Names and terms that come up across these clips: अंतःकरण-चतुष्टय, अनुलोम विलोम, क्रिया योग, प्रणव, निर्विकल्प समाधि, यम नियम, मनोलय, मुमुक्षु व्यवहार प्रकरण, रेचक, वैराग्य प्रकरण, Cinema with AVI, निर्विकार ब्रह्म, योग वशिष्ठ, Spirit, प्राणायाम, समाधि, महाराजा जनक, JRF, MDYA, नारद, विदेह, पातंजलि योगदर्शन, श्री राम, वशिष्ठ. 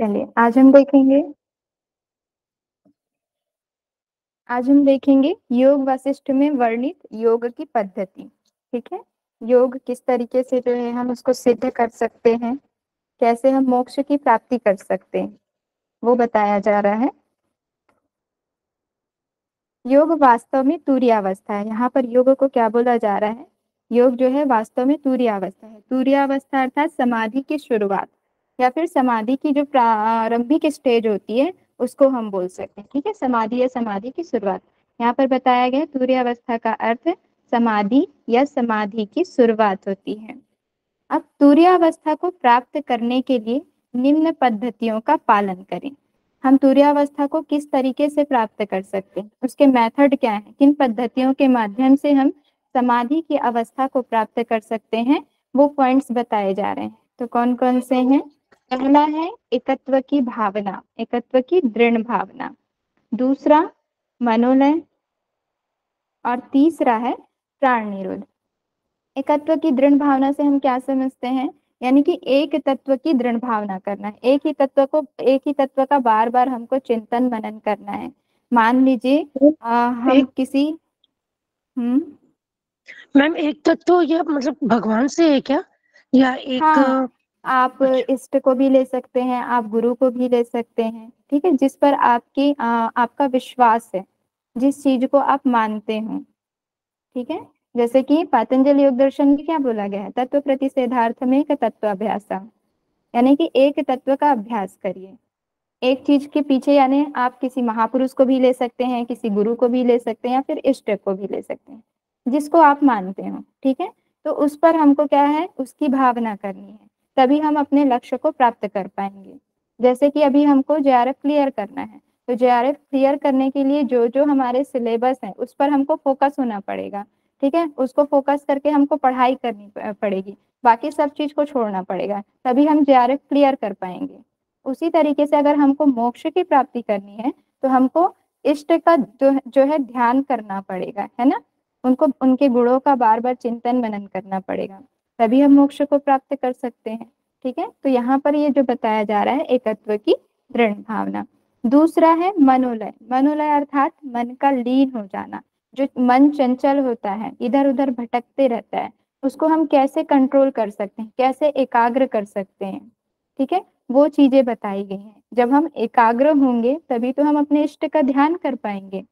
चलिए आज हम देखेंगे योग वशिष्ठ में वर्णित योग की पद्धति। ठीक है, योग किस तरीके से जो है हम उसको सिद्ध कर सकते हैं, कैसे हम मोक्ष की प्राप्ति कर सकते हैं, वो बताया जा रहा है। योग वास्तव में तुरियावस्था है। यहाँ पर योग को क्या बोला जा रहा है? योग जो है वास्तव में तुरियावस्था है। तुरियावस्था अर्थात समाधि की शुरुआत या फिर समाधि की जो प्रारंभिक स्टेज होती है उसको हम बोल सकते हैं। ठीक है, समाधि या समाधि की शुरुआत। यहाँ पर बताया गया तुरियावस्था का अर्थ समाधि या समाधि की शुरुआत होती है। अब तुरियावस्था को प्राप्त करने के लिए निम्न पद्धतियों का पालन करें। हम तुरियावस्था को किस तरीके से प्राप्त कर सकते हैं, उसके मेथड क्या है, किन पद्धतियों के माध्यम से हम समाधि की अवस्था को प्राप्त कर सकते हैं, वो पॉइंट्स बताए जा रहे हैं। तो कौन कौन से हैं? पहला है एकत्व की भावना, एकत्व की दृढ़ भावना। दूसरा मनोलय और तीसरा है प्राण निरोध। एकत्व की दृढ़ भावना से हम क्या समझते हैं? यानी कि एक तत्व की दृढ़ भावना करना है, एक ही तत्व का बार बार हमको चिंतन मनन करना है। मान लीजिए हम किसी मैम एक तत्व या मतलब भगवान से है क्या, या एक हाँ, आप इष्ट को भी ले सकते हैं, आप गुरु को भी ले सकते हैं। ठीक है, जिस पर आपकी आपका विश्वास है, जिस चीज को आप मानते हो। ठीक है, जैसे कि पातंजलि योगदर्शन में क्या बोला गया है? तत्व प्रतिषेधार्थ में एक तत्व अभ्यास, यानी कि एक तत्व का अभ्यास करिए, एक चीज के पीछे। यानी आप किसी महापुरुष को भी ले सकते हैं, किसी गुरु को भी ले सकते हैं, या फिर इष्ट को भी ले सकते हैं, जिसको आप मानते हो। ठीक है, तो उस पर हमको क्या है, उसकी भावना करनी है, तभी हम अपने लक्ष्य को प्राप्त कर पाएंगे। जैसे कि अभी हमको JRF क्लियर करना है, तो JRF क्लियर करने के लिए जो जो हमारे सिलेबस है उस पर हमको फोकस होना पड़ेगा। ठीक है, उसको फोकस करके हमको पढ़ाई करनी पड़ेगी, बाकी सब चीज को छोड़ना पड़ेगा, तभी हम JRF क्लियर कर पाएंगे। उसी तरीके से अगर हमको मोक्ष की प्राप्ति करनी है तो हमको इष्ट का जो है ध्यान करना पड़ेगा, है ना, उनको उनके गुणों का बार बार चिंतन मनन करना पड़ेगा, तभी हम मोक्ष को प्राप्त कर सकते हैं। ठीक है, तो यहाँ पर ये जो बताया जा रहा है एकत्व की दृढ़ भावना। दूसरा है मनोलय। मनोलय अर्थात मन का लीन हो जाना। जो मन चंचल होता है, इधर उधर भटकते रहता है, उसको हम कैसे कंट्रोल कर सकते हैं, कैसे एकाग्र कर सकते हैं। ठीक है, वो चीजें बताई गई हैं। जब हम एकाग्र होंगे तभी तो हम अपने इष्ट का ध्यान कर पाएंगे।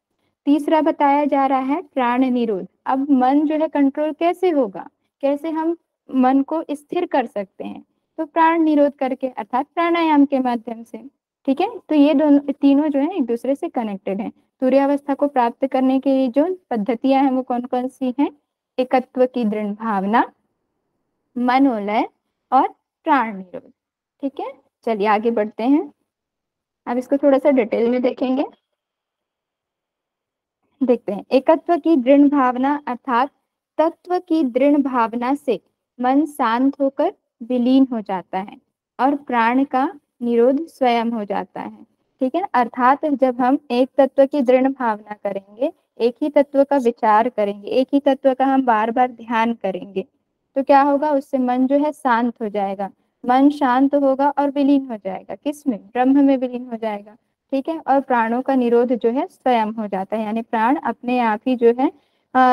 तीसरा बताया जा रहा है प्राण निरोध। अब मन जो है कंट्रोल कैसे होगा, कैसे हम मन को स्थिर कर सकते हैं, तो प्राण निरोध करके अर्थात प्राणायाम के माध्यम से। ठीक है, तो ये दोनों तीनों जो है एक दूसरे से कनेक्टेड है। तुरियावस्था को प्राप्त करने के लिए जो पद्धतियां हैं वो कौन कौन सी हैं? एकत्व की दृढ़ भावना, मनोलय और प्राण निरोध। ठीक है, चलिए आगे बढ़ते हैं। अब इसको थोड़ा सा डिटेल में देखेंगे, देखते हैं। एकत्व की दृढ़ भावना अर्थात तत्व की दृढ़ भावना से मन शांत होकर विलीन हो जाता है और प्राण का निरोध स्वयं हो जाता है। ठीक है, अर्थात जब हम एक तत्व की दृढ़ भावना करेंगे, एक ही तत्व का विचार करेंगे, एक ही तत्व का हम बार बार ध्यान करेंगे, तो क्या होगा, उससे मन जो है शांत हो जाएगा। मन शांत होगा और विलीन हो जाएगा, किसमें? ब्रह्म में विलीन हो जाएगा। ठीक है, और प्राणों का निरोध जो है स्वयं हो जाता है, यानी प्राण अपने आप ही जो है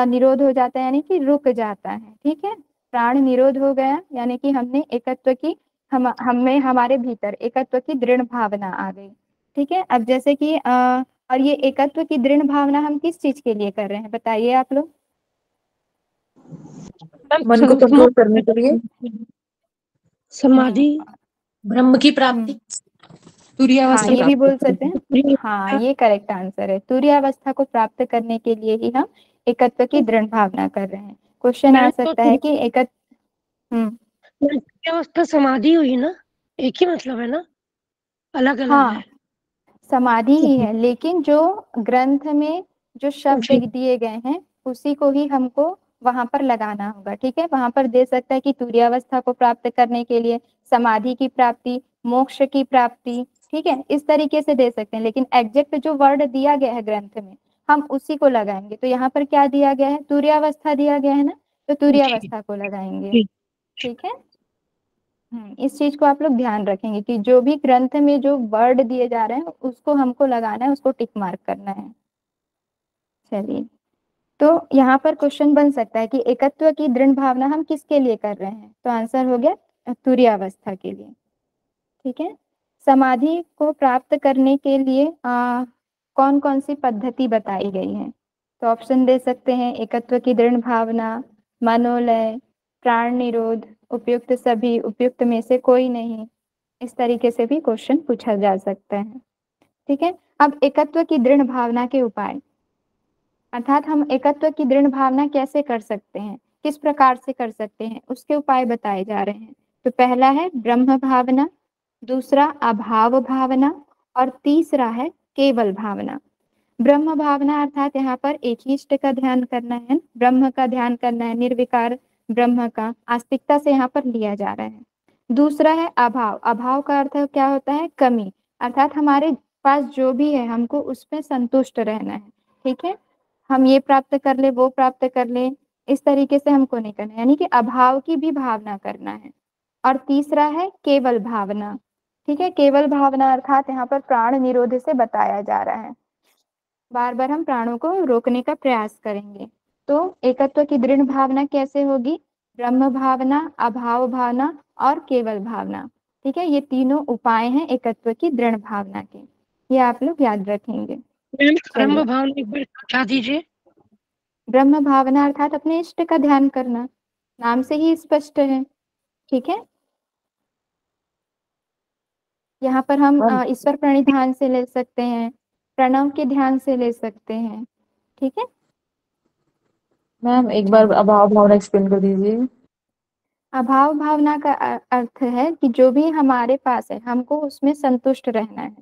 निरोध हो जाता है, यानी कि रुक जाता है। ठीक है, प्राण निरोध हो गया, यानी कि हमने एकत्व की हमें हमारे भीतर एकत्व की दृढ़ भावना आ गई। ठीक है, अब जैसे कि और ये एकत्व की दृढ़ भावना हम किस चीज के लिए कर रहे हैं, बताइए आप लोग? मन को कंट्रोल करने के लिए, समाधि, ब्रह्म की प्राप्ति, तुरियावस्था। हाँ, ये भी बोल सकते हैं। हाँ, ये करेक्ट आंसर है। तुरियावस्था को प्राप्त करने के लिए ही हम एकत्व की दृढ़ भावना कर रहे हैं। क्वेश्चन आ सकता है कि तुरियावस्था समाधि हुई ना, एक ही मतलब है ना, अलग अलग? हाँ, समाधि ही है, लेकिन जो ग्रंथ में जो शब्द दिए गए हैं उसी को ही हमको वहां पर लगाना होगा। ठीक है, वहां पर दे सकता है कि तुरियावस्था को प्राप्त करने के लिए समाधि की प्राप्ति, मोक्ष की प्राप्ति। ठीक है, इस तरीके से दे सकते हैं, लेकिन एग्जैक्ट जो वर्ड दिया गया है ग्रंथ में हम उसी को लगाएंगे। तो यहाँ पर क्या दिया गया है, तुरियावस्था दिया गया है ना, तो तुरियावस्था को लगाएंगे। ठीक है, इस चीज को आप लोग ध्यान रखेंगे कि जो भी ग्रंथ में जो वर्ड दिए जा रहे हैं उसको हमको लगाना है, उसको टिक मार्क करना है। चलिए, तो यहाँ पर क्वेश्चन बन सकता है कि एकत्व की दृढ़ भावना हम किसके लिए कर रहे हैं, तो आंसर हो गया तुरियावस्था के लिए। ठीक है, समाधि को प्राप्त करने के लिए कौन कौन सी पद्धति बताई गई है, तो ऑप्शन दे सकते हैं एकत्व की दृढ़ भावना, मनोलय, प्राण निरोध, उपयुक्त सभी, उपयुक्त में से कोई नहीं, इस तरीके से भी क्वेश्चन पूछा जा सकता है। ठीक है, अब एकत्व की दृढ़ भावना के उपाय, अर्थात हम एकत्व की दृढ़ भावना कैसे कर सकते हैं, किस प्रकार से कर सकते हैं, उसके उपाय बताए जा रहे हैं। तो पहला है ब्रह्म भावना, दूसरा अभाव भावना और तीसरा है केवल भावना। ब्रह्म भावना अर्थात यहाँ पर एक ही इष्ट का ध्यान करना है, ब्रह्म का ध्यान करना है, निर्विकार ब्रह्म का, आस्तिकता से यहाँ पर लिया जा रहा है। दूसरा है अभाव, अभाव का अर्थ क्या होता है, कमी, अर्थात हमारे पास जो भी है हमको उसमें संतुष्ट रहना है। ठीक है, हम ये प्राप्त कर ले, वो प्राप्त कर ले, इस तरीके से हमको नहीं करना, यानी कि अभाव की भी भावना करना है। और तीसरा है केवल भावना। ठीक है, केवल भावना अर्थात यहाँ पर प्राण निरोध से बताया जा रहा है, बार बार हम प्राणों को रोकने का प्रयास करेंगे। तो एकत्व की दृढ़ भावना कैसे होगी, ब्रह्म भावना, अभाव भावना और केवल भावना। ठीक है, ये तीनों उपाय हैं एकत्व की दृढ़ भावना के, ये आप लोग याद रखेंगे। ब्रह्म भावना एक बार समझा दीजिए। ब्रह्म भावना अर्थात अपने इष्ट का ध्यान करना, नाम से ही स्पष्ट है। ठीक है, यहाँ पर हम ईश्वर प्रणिधान से ले सकते हैं, प्रणव के ध्यान से ले सकते हैं। ठीक है मैम, एक बार अभाव भावना एक्सप्लेन कर दीजिए। अभाव भावना का अर्थ है कि जो भी हमारे पास है हमको उसमें संतुष्ट रहना है,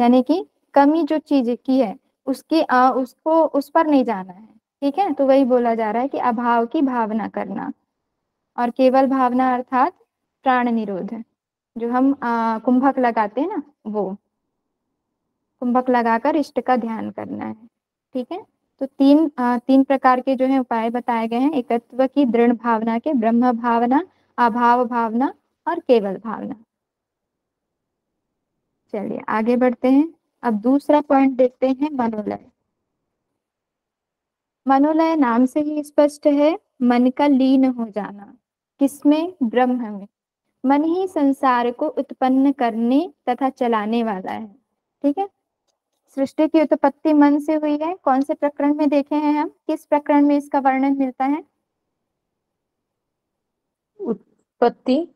यानी कि कमी जो चीज की है उसकी उसको उस पर नहीं जाना है। ठीक है, तो वही बोला जा रहा है कि अभाव की भावना करना। और केवल भावना अर्थात प्राण निरोध, जो हम कुंभक लगाते हैं ना, वो कुंभक लगाकर इष्ट का ध्यान करना है। ठीक है, तो तीन प्रकार के जो है उपाय बताए गए हैं एकत्व की दृढ़ भावना के, ब्रह्म भावना, अभाव भावना और केवल भावना। चलिए आगे बढ़ते हैं, अब दूसरा पॉइंट देखते हैं मनोलय। मनोलय नाम से ही स्पष्ट है, मन का लीन हो जाना, किसमें, ब्रह्म में। मन ही संसार को उत्पन्न करने तथा चलाने वाला है। ठीक है, सृष्टि की उत्पत्ति मन से हुई है, कौन से प्रकरण में देखे हैं हम, किस प्रकरण में इसका वर्णन मिलता है, उत्पत्ति,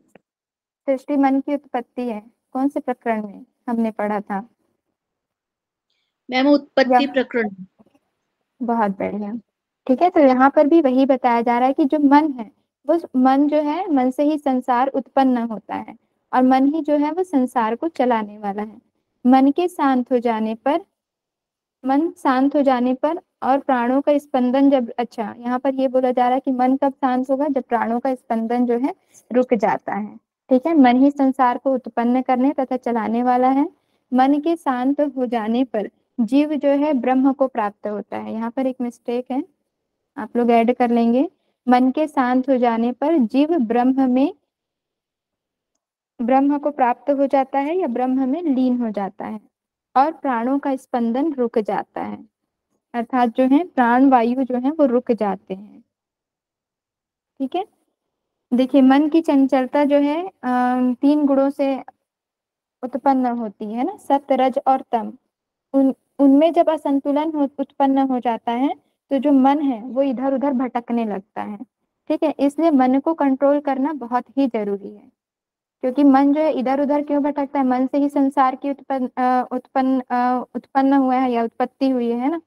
सृष्टि मन की उत्पत्ति है, कौन से प्रकरण में हमने पढ़ा था मैम, उत्पत्ति प्रकरण। बहुत बढ़िया। ठीक है, तो यहाँ पर भी वही बताया जा रहा है कि जो मन है वो, मन जो है, मन से ही संसार उत्पन्न होता है और मन ही जो है वो संसार को चलाने वाला है। मन के शांत हो जाने पर, मन शांत हो जाने पर और प्राणों का स्पंदन जब, अच्छा यहाँ पर ये बोला जा रहा है कि मन कब शांत होगा, जब प्राणों का स्पंदन जो है रुक जाता है। ठीक है, मन ही संसार को उत्पन्न करने तथा चलाने वाला है। मन के शांत हो जाने पर जीव जो है ब्रह्म को प्राप्त होता है। यहाँ पर एक मिस्टेक है, आप लोग ऐड कर लेंगे, मन के शांत हो जाने पर जीव ब्रह्म में, ब्रह्म को प्राप्त हो जाता है या ब्रह्म में लीन हो जाता है और प्राणों का स्पंदन रुक जाता है, अर्थात जो है प्राण वायु जो है वो रुक जाते हैं। ठीक है, देखिए मन की चंचलता जो है तीन गुणों से उत्पन्न होती है ना, सत, रज और तम, उनमें जब असंतुलन उत्पन्न हो जाता है तो जो मन है वो इधर उधर भटकने लगता है। ठीक है, इसलिए मन को कंट्रोल करना बहुत ही जरूरी है, क्योंकि मन जो है इधर उधर क्यों भटकता है, मन से ही संसार की उत्पन्न हुआ है या उत्पत्ति हुई है ना।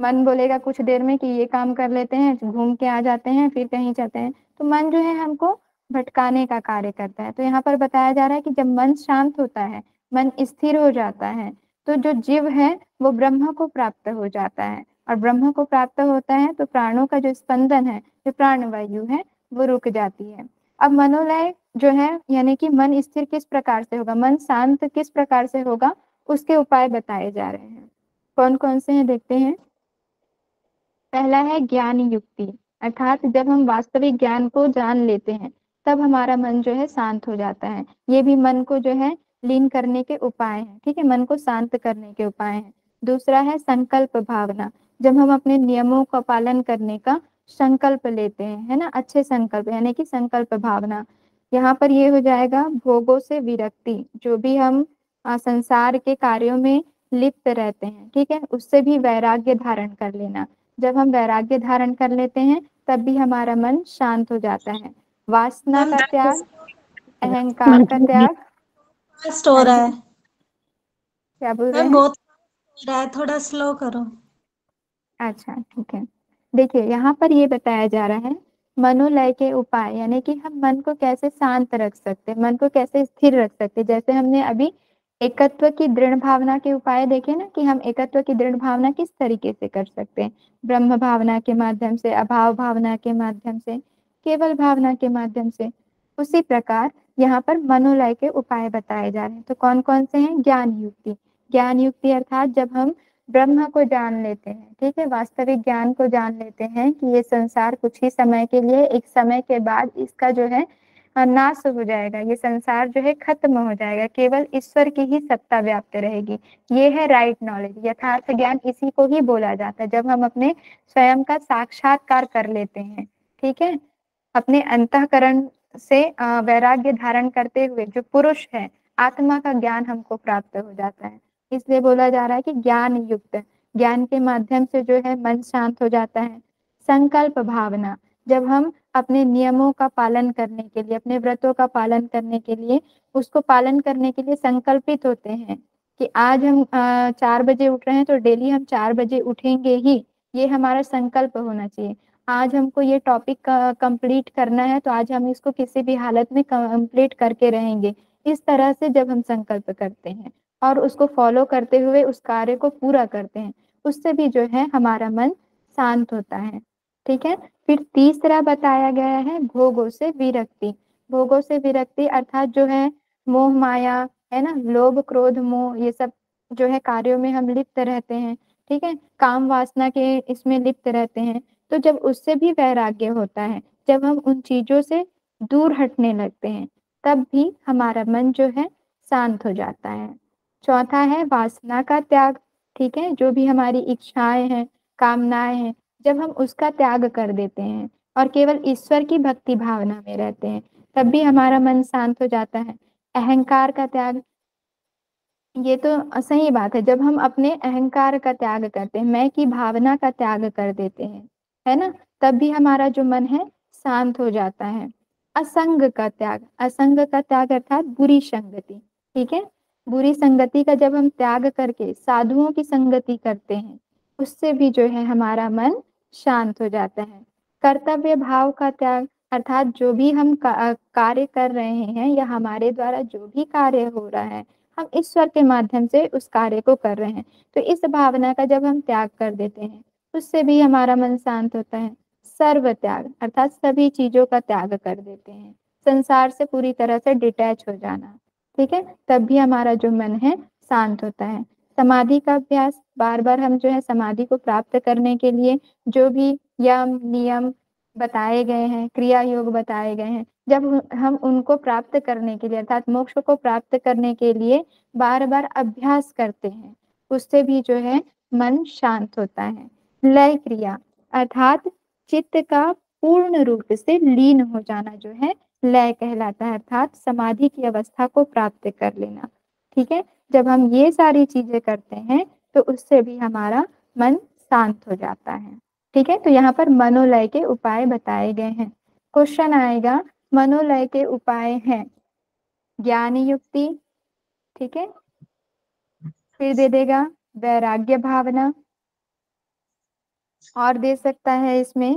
मन बोलेगा कुछ देर में कि ये काम कर लेते हैं, घूम के आ जाते हैं, फिर कहीं जाते हैं, तो मन जो है हमको भटकाने का कार्य करता है। तो यहाँ पर बताया जा रहा है कि जब मन शांत होता है, मन स्थिर हो जाता है, तो जो जीव है वो ब्रह्म को प्राप्त हो जाता है और ब्रह्म को प्राप्त होता है तो प्राणों का जो स्पंदन है, जो प्राण वायु है, वो रुक जाती है। अब मनोलय जो है, यानी कि मन स्थिर किस प्रकार से होगा, मन शांत किस प्रकार से होगा, उसके उपाय बताए जा रहे हैं। कौन कौन से हैं देखते हैं। पहला है ज्ञान युक्ति, अर्थात जब हम वास्तविक ज्ञान को जान लेते हैं तब हमारा मन जो है शांत हो जाता है। ये भी मन को जो है लीन करने के उपाय हैं, ठीक है, मन को शांत करने के उपाय हैं। दूसरा है संकल्प भावना, जब हम अपने नियमों का पालन करने का संकल्प लेते हैं, है ना, अच्छे संकल्प, यानी कि संकल्प भावना। यहाँ पर ये हो जाएगा भोगों से विरक्ति, जो भी हम संसार के कार्यों में लिप्त रहते हैं, ठीक है, उससे भी वैराग्य धारण कर लेना। जब हम वैराग्य धारण कर लेते हैं तब भी हमारा मन शांत हो जाता है। वासना का त्याग, अहंकार का त्याग। फास्ट हो रहा है, क्या बोल रहे हैं? बहुत फास्ट हो रहा है, थोड़ा स्लो करो। अच्छा ठीक है। देखिए यहाँ पर ये बताया जा रहा है मनोलय के उपाय, यानी कि हम मन को कैसे शांत रख सकते हैं, मन को कैसे स्थिर रख सकते हैं। जैसे हमने अभी एकत्व की दृढ़ भावना के उपाय देखे ना, कि हम एकत्व की दृढ़ भावना किस तरीके से कर सकते हैं, ब्रह्म भावना के माध्यम से, अभाव भावना के माध्यम से, केवल भावना के माध्यम से। उसी प्रकार यहाँ पर मनोलय के उपाय बताए जा रहे हैं। तो कौन कौन से हैं? ज्ञान युक्ति। ज्ञान युक्ति अर्थात जब हम ब्रह्म को जान लेते हैं, ठीक है, वास्तविक ज्ञान को जान लेते हैं कि ये संसार कुछ ही समय के लिए, एक समय के बाद इसका जो है नाश हो जाएगा, ये संसार जो है खत्म हो जाएगा, केवल ईश्वर की ही सत्ता व्याप्त रहेगी। ये है राइट नॉलेज, यथार्थ ज्ञान, इसी को ही बोला जाता है। जब हम अपने स्वयं का साक्षात्कार कर लेते हैं, ठीक है, अपने अंतःकरण से वैराग्य धारण करते हुए जो पुरुष है, आत्मा का ज्ञान हमको प्राप्त हो जाता है। इसलिए बोला जा रहा है कि ज्ञान युक्त, ज्ञान के माध्यम से जो है मन शांत हो जाता है। संकल्प भावना, जब हम अपने नियमों का पालन करने के लिए, अपने व्रतों का पालन करने के लिए, उसको पालन करने के लिए संकल्पित होते हैं कि आज हम 4 बजे उठ रहे हैं तो डेली हम 4 बजे उठेंगे ही, ये हमारा संकल्प होना चाहिए। आज हमको ये टॉपिक कंप्लीट करना है तो आज हम इसको किसी भी हालत में कंप्लीट करके रहेंगे। इस तरह से जब हम संकल्प करते हैं और उसको फॉलो करते हुए उस कार्य को पूरा करते हैं, उससे भी जो है हमारा मन शांत होता है, ठीक है। फिर तीसरा बताया गया है भोगों से विरक्ति। भोगों से विरक्ति अर्थात जो है मोह माया, है ना, लोभ क्रोध मोह, ये सब जो है कार्यों में हम लिप्त रहते हैं, ठीक है, काम वासना के इसमें लिप्त रहते हैं। तो जब उससे भी वैराग्य होता है, जब हम उन चीजों से दूर हटने लगते हैं, तब भी हमारा मन जो है शांत हो जाता है। चौथा है वासना का त्याग, ठीक है, जो भी हमारी इच्छाएं हैं, कामनाएं हैं, जब हम उसका त्याग कर देते हैं और केवल ईश्वर की भक्ति भावना में रहते हैं, तब भी हमारा मन शांत हो जाता है। अहंकार का त्याग, ये तो सही बात है, जब हम अपने अहंकार का त्याग करते हैं, मैं की भावना का त्याग कर देते हैं, है ना, तब भी हमारा जो मन है शांत हो जाता है। असंग का त्याग, असंग का त्याग अर्थात बुरी संगति, ठीक है, बुरी संगति का जब हम त्याग करके साधुओं की संगति करते हैं, उससे भी जो है हमारा मन शांत हो जाता है। कर्तव्य भाव का त्याग अर्थात जो भी हम कार्य कर रहे हैं या हमारे द्वारा जो भी कार्य हो रहा है, हम ईश्वर के माध्यम से उस कार्य को कर रहे हैं, तो इस भावना का जब हम त्याग कर देते हैं, उससे भी हमारा मन शांत होता है। सर्व त्याग अर्थात सभी चीजों का त्याग कर देते हैं, संसार से पूरी तरह से डिटैच हो जाना, ठीक है, तब भी हमारा जो मन है शांत होता है। समाधि का अभ्यास, बार बार हम जो है समाधि को प्राप्त करने के लिए जो भी यम नियम बताए गए हैं, क्रिया योग बताए गए हैं, जब हम उनको प्राप्त करने के लिए अर्थात मोक्ष को प्राप्त करने के लिए बार बार अभ्यास करते हैं, उससे भी जो है मन शांत होता है। लय क्रिया अर्थात चित्त का पूर्ण रूप से लीन हो जाना जो है लय कहलाता है, अर्थात समाधि की अवस्था को प्राप्त कर लेना, ठीक है। जब हम ये सारी चीजें करते हैं तो उससे भी हमारा मन शांत हो जाता है, ठीक है। तो यहाँ पर मनोलय के उपाय बताए गए हैं। क्वेश्चन आएगा, मनोलय के उपाय हैं ज्ञान युक्ति, ठीक है, फिर दे देगा वैराग्य भावना, और दे सकता है इसमें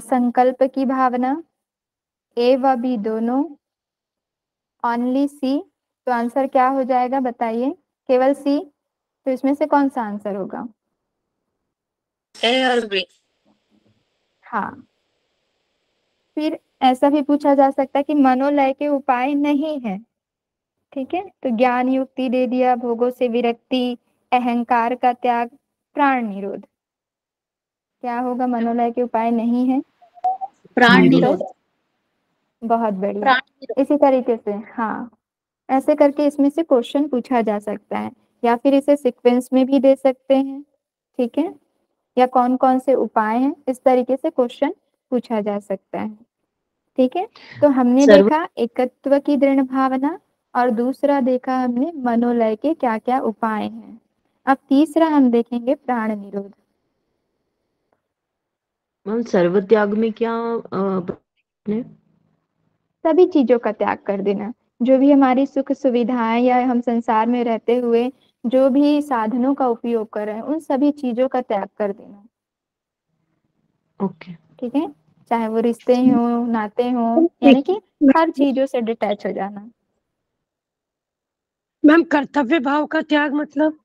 संकल्प की भावना, ए व बी दोनों, ओनली सी। तो आंसर क्या हो जाएगा बताइए? केवल सी, तो इसमें से कौन सा आंसर होगा? ए और बी। हाँ, फिर ऐसा भी पूछा जा सकता है कि मनोलय के उपाय नहीं है, ठीक है, तो ज्ञान युक्ति दे दिया, भोगों से विरक्ति, अहंकार का त्याग, प्राण निरोध। क्या होगा मनोलय के उपाय नहीं है? प्राण निरोध। बहुत बढ़िया। इसी तरीके से हाँ, ऐसे करके इसमें से क्वेश्चन पूछा जा सकता है, या फिर इसे सीक्वेंस में भी दे सकते हैं, ठीक है, या कौन कौन से उपाय हैं, इस तरीके से क्वेश्चन पूछा जा सकता है। ठीक है, तो हमने देखा एकत्व की दृढ़ भावना, और दूसरा देखा हमने मनोलय के क्या क्या उपाय हैं। अब तीसरा हम देखेंगे प्राण निरोध। मैम सर्व त्याग में क्या ने? सभी चीजों का त्याग कर देना, जो भी हमारी सुख सुविधाएं या हम संसार में रहते हुए जो भी साधनों का उपयोग कर रहे हैं, उन सभी चीजों का त्याग कर देना। ओके, ठीक है, चाहे वो रिश्ते हों, नाते हों, यानी कि हर चीजों से डिटैच हो जाना। मैम कर्तव्य भाव का त्याग मतलब?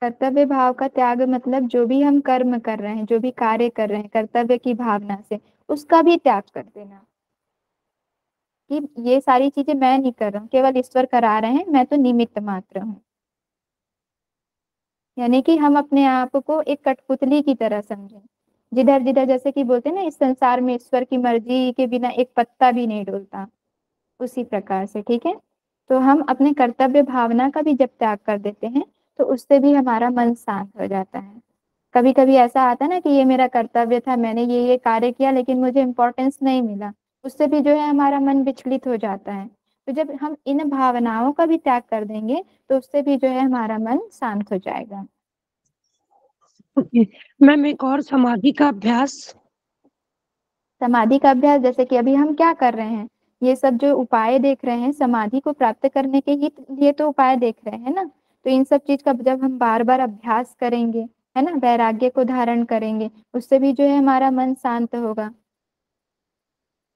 कर्तव्य भाव का त्याग मतलब जो भी हम कर्म कर रहे हैं, जो भी कार्य कर रहे हैं कर्तव्य की भावना से, उसका भी त्याग कर देना कि ये सारी चीजें मैं नहीं कर रहा हूँ, केवल ईश्वर करा रहे हैं, मैं तो निमित्त मात्र हूँ। यानी कि हम अपने आप को एक कठपुतली की तरह समझें, जिधर जिधर, जैसे कि बोलते हैं ना, इस संसार में ईश्वर की मर्जी के बिना एक पत्ता भी नहीं डोलता, उसी प्रकार से। ठीक है, तो हम अपने कर्तव्य भावना का भी जब त्याग कर देते हैं तो उससे भी हमारा मन शांत हो जाता है। कभी कभी ऐसा आता है ना कि ये मेरा कर्तव्य था, मैंने ये कार्य किया, लेकिन मुझे इम्पोर्टेंस नहीं मिला, उससे भी जो है हमारा मन विचलित हो जाता है। तो जब हम इन भावनाओं का भी त्याग कर देंगे तो उससे भी जो है हमारा मन शांत हो जाएगा। मैम एक और समाधि का अभ्यास। समाधि का अभ्यास जैसे कि अभी हम क्या कर रहे हैं, ये सब जो उपाय देख रहे हैं समाधि को प्राप्त करने के लिए, तो उपाय देख रहे हैं ना, तो इन सब चीज का जब हम बार बार अभ्यास करेंगे, है ना, वैराग्य को धारण करेंगे, उससे भी जो है हमारा मन शांत होगा।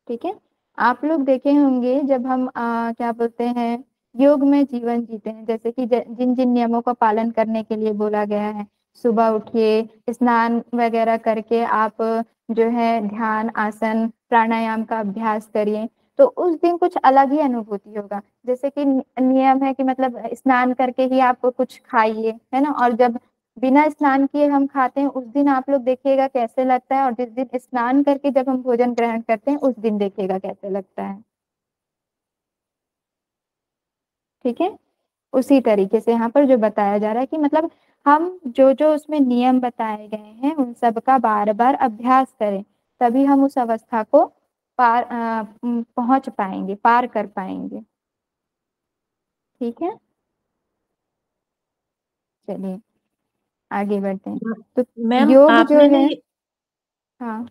ठीक है, आप लोग देखे होंगे जब हम क्या बोलते हैं, योग में जीवन जीते हैं, जैसे कि जिन जिन नियमों का पालन करने के लिए बोला गया है, सुबह उठिए, स्नान वगैरह करके आप जो है ध्यान, आसन, प्राणायाम का अभ्यास करिए, तो उस दिन कुछ अलग ही अनुभूति होगा। जैसे कि नियम है कि मतलब स्नान करके ही आप कुछ खाइए, है ना, और जब बिना स्नान किए हम खाते हैं उस दिन आप लोग देखिएगा कैसे लगता है, और जिस दिन स्नान करके जब हम भोजन ग्रहण करते हैं उस दिन देखिएगा कैसे लगता है। ठीक है, उसी तरीके से यहाँ पर जो बताया जा रहा है कि मतलब हम जो जो उसमें नियम बताए गए हैं उन सब का बार बार अभ्यास करें, तभी हम उस अवस्था को पहुंच पाएंगे, पार कर पाएंगे। ठीक है, चलिए आगे बढ़ते हैं। तो मैम आपने हाँ,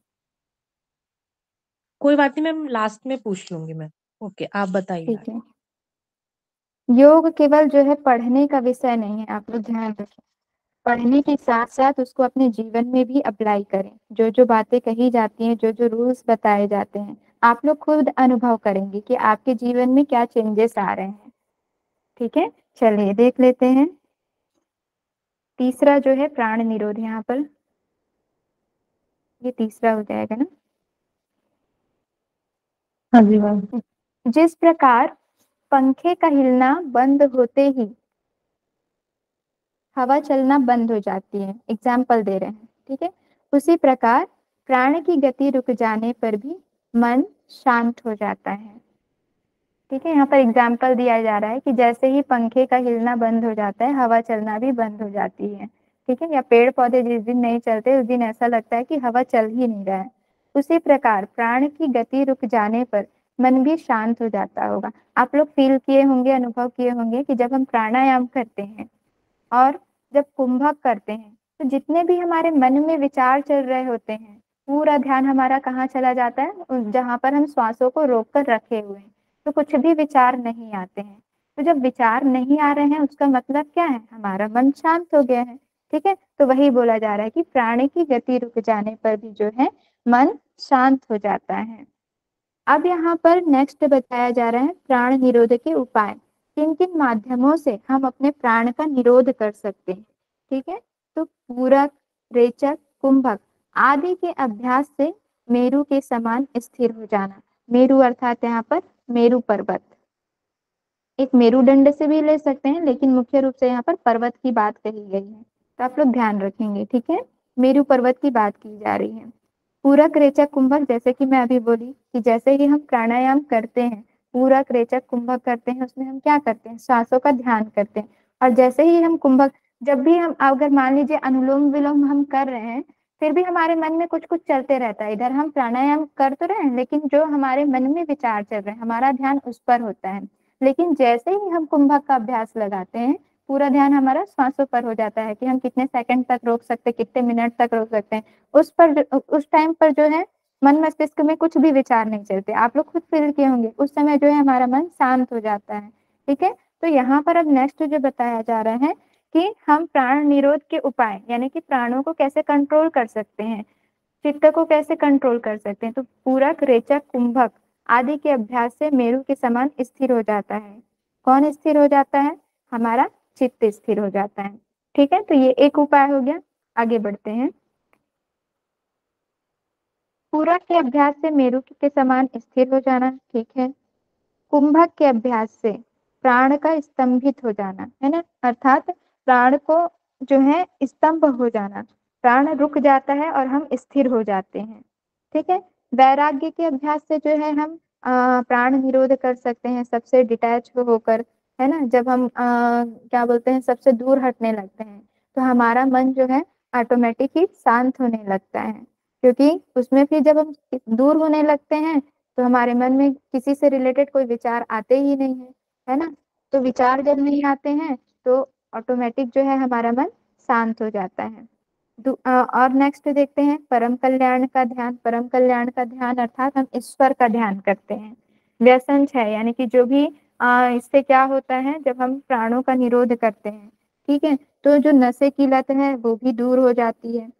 कोई बात नहीं मैम, लास्ट में पूछ लूंगी मैं। ओके, आप बताइए। ठीक है, योग केवल जो है पढ़ने का विषय नहीं है, आप लोग ध्यान रखें, पढ़ने के साथ साथ उसको अपने जीवन में भी अप्लाई करें। जो जो बातें कही जाती हैं, जो जो रूल्स बताए जाते हैं, आप लोग खुद अनुभव करेंगे कि आपके जीवन में क्या चेंजेस आ रहे हैं। ठीक है, चलिए देख लेते हैं तीसरा जो है प्राण निरोध। यहाँ पर ये तीसरा हो जाएगा ना। हाँ जी मैम। जिस प्रकार पंखे का हिलना बंद होते ही हवा चलना बंद हो जाती है, एग्जाम्पल दे रहे हैं, ठीक है, उसी प्रकार प्राण की गति रुक जाने पर भी मन शांत हो जाता है। ठीक है, यहाँ पर एग्जाम्पल दिया जा रहा है कि जैसे ही पंखे का हिलना बंद हो जाता है हवा चलना भी बंद हो जाती है। ठीक है, या पेड़ पौधे जिस दिन नहीं चलते उस दिन ऐसा लगता है कि हवा चल ही नहीं रहा है, उसी प्रकार प्राण की गति रुक जाने पर मन भी शांत हो जाता होगा। आप लोग फील किए होंगे, अनुभव किए होंगे कि जब हम प्राणायाम करते हैं और जब कुंभक करते हैं तो जितने भी हमारे मन में विचार चल रहे होते हैं पूरा ध्यान हमारा कहाँ चला जाता है, जहाँ पर हम श्वासों को रोक कर रखे हुए हैं, तो कुछ भी विचार नहीं आते हैं। तो जब विचार नहीं आ रहे हैं उसका मतलब क्या है, हमारा मन शांत हो गया है। ठीक है, तो वही बोला जा रहा है कि प्राण की गति रुक जाने पर भी जो है मन शांत हो जाता है। अब यहाँ पर नेक्स्ट बताया जा रहा है प्राण निरोध के उपाय, किन किन माध्यमों से हम अपने प्राण का निरोध कर सकते हैं। ठीक है, तो पूरक, रेचक, कुंभक आदि के अभ्यास से मेरु के समान स्थिर हो जाना। मेरु अर्थात यहाँ पर मेरु पर्वत, एक मेरुदंड से भी ले सकते हैं, लेकिन मुख्य रूप से यहाँ पर पर्वत की बात कही गई है, तो आप लोग ध्यान रखेंगे। ठीक है, मेरु पर्वत की बात की जा रही है। पूरक रेचक कुंभक, जैसे कि मैं अभी बोली कि जैसे ही हम प्राणायाम करते हैं, पूरक रेचक कुंभक करते हैं, उसमें हम क्या करते हैं, श्वासों का ध्यान करते हैं। और जैसे ही हम कुंभक, जब भी हम अगर मान लीजिए अनुलोम विलोम हम कर रहे हैं, फिर भी हमारे मन में कुछ कुछ चलते रहता है। इधर हम प्राणायाम कर तो रहे हैं, लेकिन जो हमारे मन में विचार चल रहे हैं, हमारा ध्यान उस पर होता है। लेकिन जैसे ही हम कुंभक का अभ्यास लगाते हैं, पूरा ध्यान हमारा श्वासों पर हो जाता है कि हम कितने सेकंड तक रोक सकते हैं, कितने मिनट तक रोक सकते हैं। उस पर, उस टाइम पर जो है मन मस्तिष्क में कुछ भी विचार नहीं चलते। आप लोग खुद फील किए होंगे, उस समय जो है हमारा मन शांत हो जाता है। ठीक है, तो यहाँ पर अब नेक्स्ट जो बताया जा रहा है कि हम प्राण निरोध के उपाय, यानी कि प्राणों को कैसे कंट्रोल कर सकते हैं, चित्त को कैसे कंट्रोल कर सकते हैं। तो पूरक रेचक कुंभक आदि के अभ्यास से मेरु के समान स्थिर हो जाता है। कौन स्थिर हो जाता है? हमारा चित्त स्थिर हो जाता है। ठीक है, तो ये एक उपाय हो गया। आगे बढ़ते हैं। पूरक के अभ्यास से मेरु के समान स्थिर हो जाना, ठीक है। कुंभक के अभ्यास से प्राण का स्तंभित हो जाना, है ना, अर्थात प्राण को जो है स्तंभ हो जाना, प्राण रुक जाता है और हम स्थिर हो जाते हैं। ठीक है, वैराग्य के अभ्यास से जो है हम प्राण निरोध कर सकते हैं, सबसे डिटैच होकर, है ना। जब हम क्या बोलते हैं, सबसे दूर हटने लगते हैं, तो हमारा मन जो है ऑटोमेटिक ही शांत होने लगता है, क्योंकि उसमें फिर जब हम दूर होने लगते हैं तो हमारे मन में किसी से रिलेटेड कोई विचार आते ही नहीं है, है ना। तो विचार जब नहीं आते हैं तो ऑटोमेटिक जो है हमारा मन शांत हो जाता है। और नेक्स्ट देखते हैं परम कल्याण का ध्यान। परम कल्याण का ध्यान अर्थात हम ईश्वर का ध्यान करते हैं। व्यसन है, यानी कि जो भी इससे क्या होता है, जब हम प्राणों का निरोध करते हैं, ठीक है, तो जो नशे की लत है वो भी दूर हो जाती है।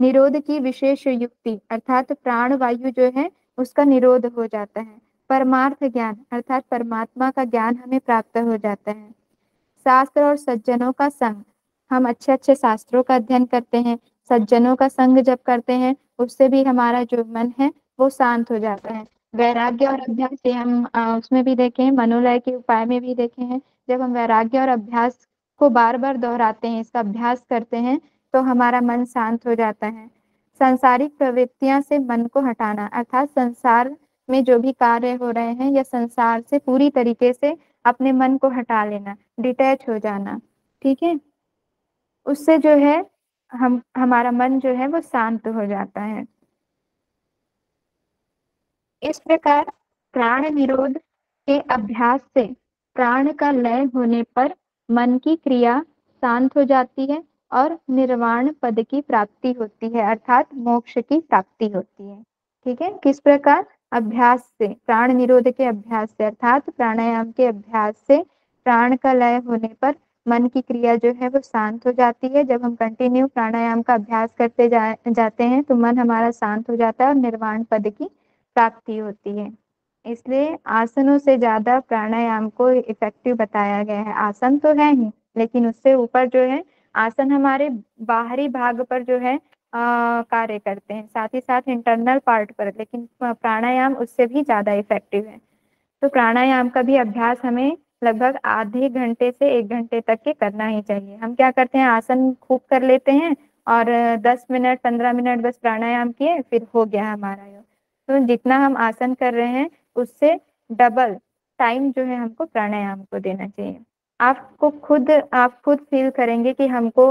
निरोध की विशेष युक्ति अर्थात प्राण वायु जो है उसका निरोध हो जाता है। परमार्थ ज्ञान अर्थात परमात्मा का ज्ञान हमें प्राप्त हो जाता है। शास्त्र और सज्जनों का संग, हम अच्छे अच्छे शास्त्रों का अध्ययन करते हैं, सज्जनों का संग जब करते हैं उससे भी हमारा जो मन है वो शांत हो जाता है। वैराग्य और अभ्यास से हम उसमें भी देखे हैं, मनोलय के उपाय में भी देखे हैं, जब हम वैराग्य और अभ्यास को बार बार दोहराते हैं, इसका अभ्यास करते हैं, तो हमारा मन शांत हो जाता है। सांसारिक प्रवृत्तियां से मन को हटाना अर्थात संसार में जो भी कार्य हो रहे हैं या संसार से पूरी तरीके से अपने मन को हटा लेना, डिटैच हो जाना, ठीक है, उससे जो है हम, हमारा मन जो है वो शांत हो जाता है। इस प्रकार प्राण निरोध के अभ्यास से प्राण का लय होने पर मन की क्रिया शांत हो जाती है और निर्वाण पद की प्राप्ति होती है, अर्थात मोक्ष की प्राप्ति होती है। ठीक है, किस प्रकार? अभ्यास से, प्राण निरोध के अभ्यास से अर्थात प्राणायाम के अभ्यास से प्राण का लय होने पर मन की क्रिया जो है वो शांत हो जाती है। जब हम कंटिन्यू प्राणायाम का अभ्यास करते जाते हैं तो मन हमारा शांत हो जाता है और निर्वाण पद की प्राप्ति होती है। इसलिए आसनों से ज्यादा प्राणायाम को इफेक्टिव बताया गया है। आसन तो है ही, लेकिन उससे ऊपर जो है आसन हमारे बाहरी भाग पर जो है कार्य करते हैं, साथ ही साथ इंटरनल पार्ट पर, लेकिन प्राणायाम उससे भी ज्यादा इफेक्टिव है। तो प्राणायाम का भी अभ्यास हमें लगभग आधे घंटे से 1 घंटे तक के करना ही चाहिए। हम क्या करते हैं, आसन खूब कर लेते हैं और 10 मिनट 15 मिनट बस प्राणायाम किए, फिर हो गया हमारा योग। तो जितना हम आसन कर रहे हैं उससे डबल टाइम जो है हमको प्राणायाम को देना चाहिए। आपको खुद, आप खुद फील करेंगे कि हमको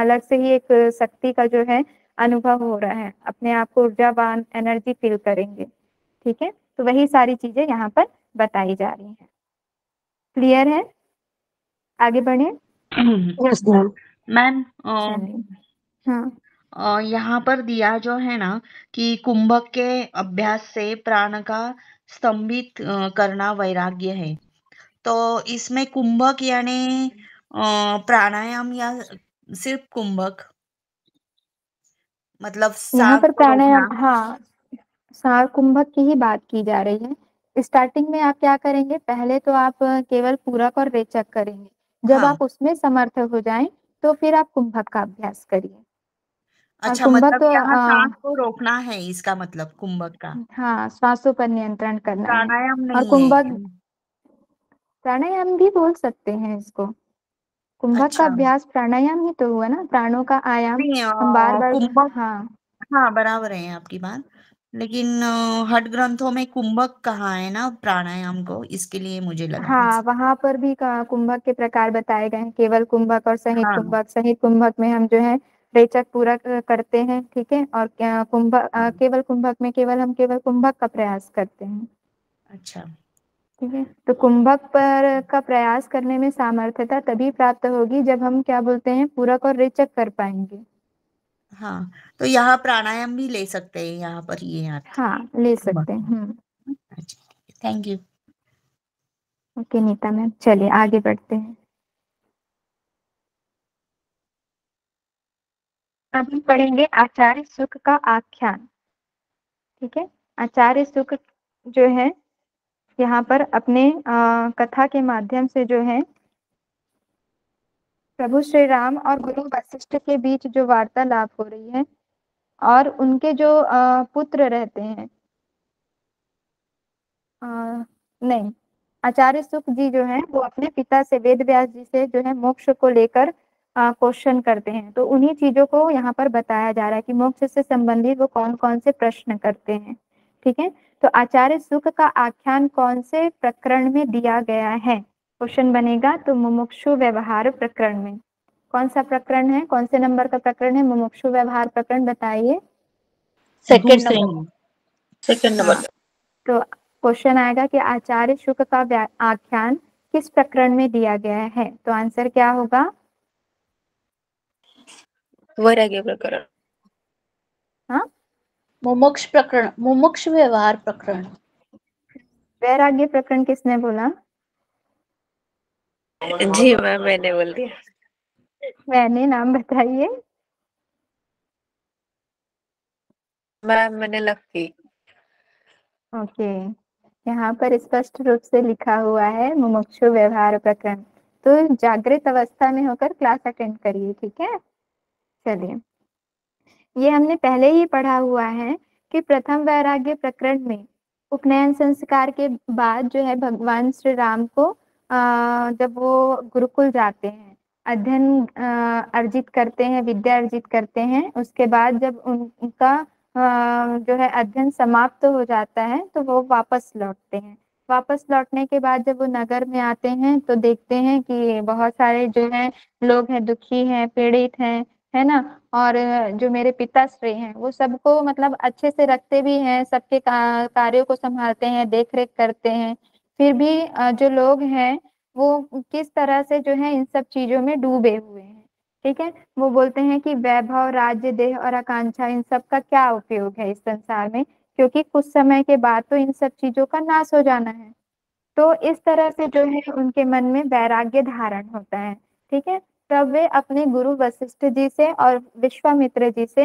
अलग से ही एक शक्ति का जो है अनुभव हो रहा है, अपने आप को ऊर्जावान, एनर्जी फील करेंगे। ठीक है, तो वही सारी चीजें यहाँ पर बताई जा रही हैं। क्लियर है? आगे बढ़े। Yes ma'am. हाँ, यहाँ पर दिया जो है ना कि कुंभक के अभ्यास से प्राण का स्तंभित करना वैराग्य है, तो इसमें कुंभक यानी प्राणायाम या सिर्फ कुंभक, मतलब यहाँ पर प्राणायाम, हाँ, सार कुंभक की ही बात की जा रही है। स्टार्टिंग में आप क्या करेंगे, पहले तो आप केवल पूरक और रेचक करेंगे, जब हाँ, आप उसमें समर्थ हो जाएं तो फिर आप कुंभक का अभ्यास करिए। अच्छा, मतलब सांस को रोकना है इसका मतलब कुंभक का, हाँ, श्वासों पर नियंत्रण करना। प्राणायाम नहीं, और कुंभक प्राणायाम भी बोल सकते हैं इसको। कुंभक अच्छा, का अभ्यास प्राणायाम ही तो हुआ ना, प्राणों का आयाम। हम बार बार, हाँ हाँ बराबर है आपकी बात, लेकिन हठ ग्रंथों में कुंभक कहा है ना प्राणायाम को, इसके लिए मुझे लगा हाँ वहाँ पर भी कुंभक के प्रकार बताए गए हैं, केवल कुंभक और सहित हाँ। कुंभक, सहित कुंभक में हम जो है रेचक पूरा करते हैं, ठीक है, और कुंभक केवल कुंभक में हम केवल कुंभक का प्रयास करते हैं। अच्छा ठीक है, तो कुंभक पर का प्रयास करने में सामर्थ्यता तभी प्राप्त होगी जब हम क्या बोलते हैं पूरक और रेचक कर पाएंगे। हाँ तो यहाँ प्राणायाम भी ले सकते हैं यहाँ पर ये हाँ ले सकते हैं। अच्छा thank you. Okay Nita ma'am, चलिए आगे बढ़ते हैं। अभी पढ़ेंगे आचार्य सुख का आख्यान। ठीक है, आचार्य सुख जो है यहाँ पर अपने कथा के माध्यम से जो है प्रभु श्री राम और गुरु वशिष्ठ के बीच जो वार्तालाप हो रही है और उनके जो पुत्र रहते हैं नहीं आचार्य सुख जी जो है वो अपने पिता से वेद व्यास जी से जो है मोक्ष को लेकर क्वेश्चन करते हैं, तो उन्हीं चीजों को यहाँ पर बताया जा रहा है कि मोक्ष से संबंधित वो कौन कौन से प्रश्न करते हैं। ठीक है, तो आचार्य सुख का आख्यान कौन से प्रकरण में दिया गया है क्वेश्चन बनेगा, तो मुमुक्षु व्यवहार प्रकरण में। कौन सा प्रकरण है, कौन से नंबर का प्रकरण है मुमुक्षु व्यवहार प्रकरण, बताइए। सेकंड नंबर। तो क्वेश्चन आएगा कि आचार्य शुक का आख्यान किस प्रकरण में दिया गया है, तो आंसर क्या होगा वैराग्य प्रकरण। हाँ मुमुक्ष प्रकरण, मुमुक्ष व्यवहार प्रकरण। वैराग्य प्रकरण किसने बोला? जी मैम मैंने बोल दिया। मैंने नाम बताइए मैम, मैंने लकी। ओके यहाँ पर स्पष्ट रूप से लिखा हुआ है मुमुक्षु व्यवहार प्रकरण, तो जागृत अवस्था में होकर क्लास अटेंड करिए। ठीक है, चलिए ये हमने पहले ही पढ़ा हुआ है कि प्रथम वैराग्य प्रकरण में उपनयन संस्कार के बाद जो है भगवान श्री राम को जब वो गुरुकुल जाते हैं, अध्ययन अर्जित करते हैं, विद्या अर्जित करते हैं, उसके बाद जब उनका जो है अध्ययन समाप्त हो जाता है तो वो वापस लौटते हैं। वापस लौटने के बाद जब वो नगर में आते हैं तो देखते हैं कि बहुत सारे जो है लोग हैं, दुखी हैं, पीड़ित हैं, है ना, और जो मेरे पिताश्री हैं वो सबको मतलब अच्छे से रखते भी हैं, सबके कार्यों को संभालते हैं, देख रेख करते हैं, फिर भी जो लोग हैं वो किस तरह से जो है इन सब चीजों में डूबे हुए हैं। ठीक है, वो बोलते हैं कि वैभव, राज्य, देह और आकांक्षा इन सब का क्या उपयोग है इस संसार में, क्योंकि कुछ समय के बाद तो इन सब चीजों का नाश हो जाना है। तो इस तरह से जो है उनके मन में वैराग्य धारण होता है। ठीक है, तब वे अपने गुरु वशिष्ठ जी से और विश्वामित्र जी से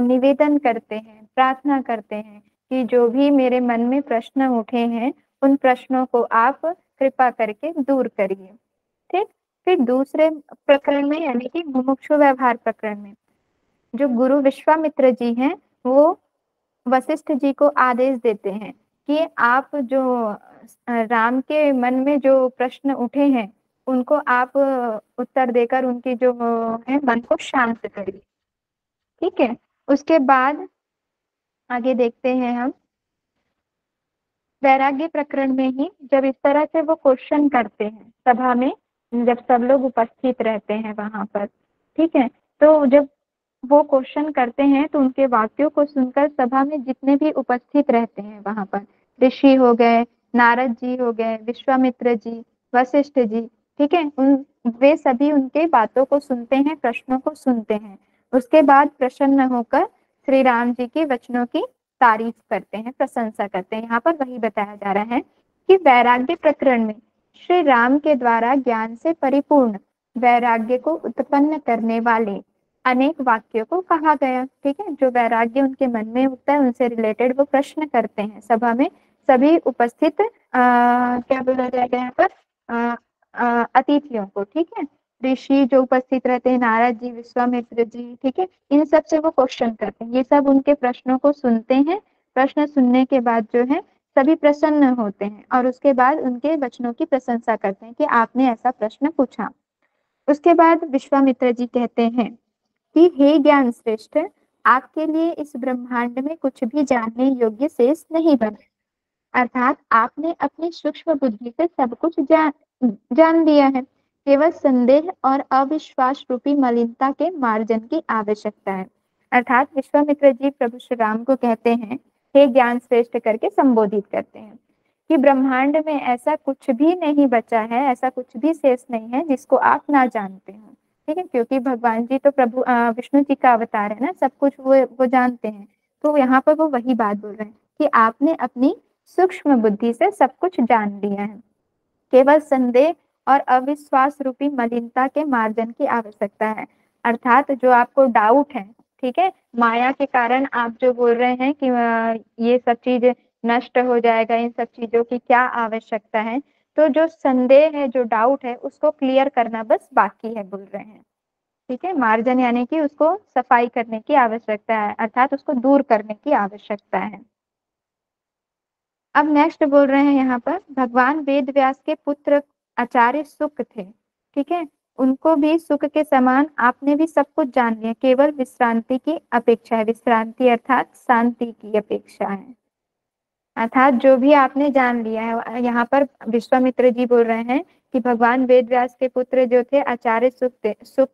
निवेदन करते हैं, प्रार्थना करते हैं कि जो भी मेरे मन में प्रश्न उठे हैं उन प्रश्नों को आप कृपा करके दूर करिए। ठीक, फिर दूसरे प्रकरण में यानी कि मुमुक्षु व्यवहार प्रकरण में जो गुरु विश्वामित्र जी हैं वो वशिष्ठ जी को आदेश देते हैं कि आप जो राम के मन में जो प्रश्न उठे हैं उनको आप उत्तर देकर उनकी जो है मन को शांत करिए। ठीक है, उसके बाद आगे देखते हैं हम वैराग्य प्रकरण में ही जब इस तरह से वो क्वेश्चन करते हैं सभा में, जब सब लोग उपस्थित रहते हैं वहां पर। ठीक है, तो जब वो क्वेश्चन करते हैं तो उनके वाक्यों को सुनकर सभा में जितने भी उपस्थित रहते हैं वहां पर, ऋषि हो गए, नारद जी हो गए, विश्वामित्र जी, वशिष्ठ जी, ठीक है, वे सभी उनके बातों को सुनते हैं, प्रश्नों को सुनते हैं। उसके बाद प्रसन्न होकर श्री राम जी के वचनों की तारीफ करते हैं, प्रशंसा करते हैं। यहाँ पर वही बताया जा रहा है कि वैराग्य प्रकरण में श्री राम के द्वारा ज्ञान से परिपूर्ण वैराग्य को उत्पन्न करने वाले अनेक वाक्यों को कहा गया। ठीक है, जो वैराग्य उनके मन में उठता है उनसे रिलेटेड वो प्रश्न करते हैं सभा में, सभी उपस्थित क्या बोला जाएगा यहाँ पर अतिथियों को। ठीक है, ऋषि जो उपस्थित रहते हैं, नारद जी, विश्वामित्र जी, ठीक है, इन सब से वो क्वेश्चन करते हैं। ये सब उनके प्रश्नों को सुनते हैं, प्रश्न सुनने के बाद जो है सभी प्रसन्न होते हैं और उसके बाद उनके वचनों की प्रशंसा करते हैं कि आपने ऐसा प्रश्न पूछा। उसके बाद विश्वामित्र जी कहते हैं कि हे ज्ञान श्रेष्ठ, आपके लिए इस ब्रह्मांड में कुछ भी जानने योग्य शेष नहीं बना। अर्थात आपने अपनी सूक्ष्म बुद्धि से सब कुछ जान दिया है। केवल संदेह और अविश्वास रूपी मलिनता के मार्जन की आवश्यकता है। अर्थात विश्वामित्र जी प्रभु श्री राम को कहते हैं, हे ज्ञान श्रेष्ठ करके संबोधित करते हैं कि ब्रह्मांड में ऐसा कुछ भी नहीं बचा है, ऐसा कुछ भी शेष नहीं है जिसको आप ना जानते हो। ठीक है, क्योंकि भगवान जी तो प्रभु विष्णु जी का अवतार है ना, सब कुछ वो जानते हैं। तो यहाँ पर वो वही बात बोल रहे हैं कि आपने अपनी सूक्ष्म बुद्धि से सब कुछ जान लिया है। केवल संदेह और अविश्वास रूपी मलिनता के मार्जन की आवश्यकता है। अर्थात जो आपको डाउट है, ठीक है, माया के कारण आप जो बोल रहे हैं कि ये सब चीज नष्ट हो जाएगा, इन सब चीजों की क्या आवश्यकता है, तो जो संदेह है, जो डाउट है, उसको क्लियर करना बस बाकी है, बोल रहे हैं। ठीक है, मार्जन यानी कि उसको सफाई करने की आवश्यकता है, अर्थात उसको दूर करने की आवश्यकता है। अब नेक्स्ट बोल रहे हैं यहाँ पर, भगवान वेद व्यास के पुत्र आचार्य सुख थे। ठीक है, उनको भी सुख के समान आपने भी सब कुछ जान लिया, केवल विश्रांति की अपेक्षा है। विश्रांति अर्थात शांति की अपेक्षा है। अर्थात जो भी आपने जान लिया है, यहाँ पर विश्वामित्र जी बोल रहे हैं कि भगवान वेद व्यास के पुत्र जो थे आचार्य सुख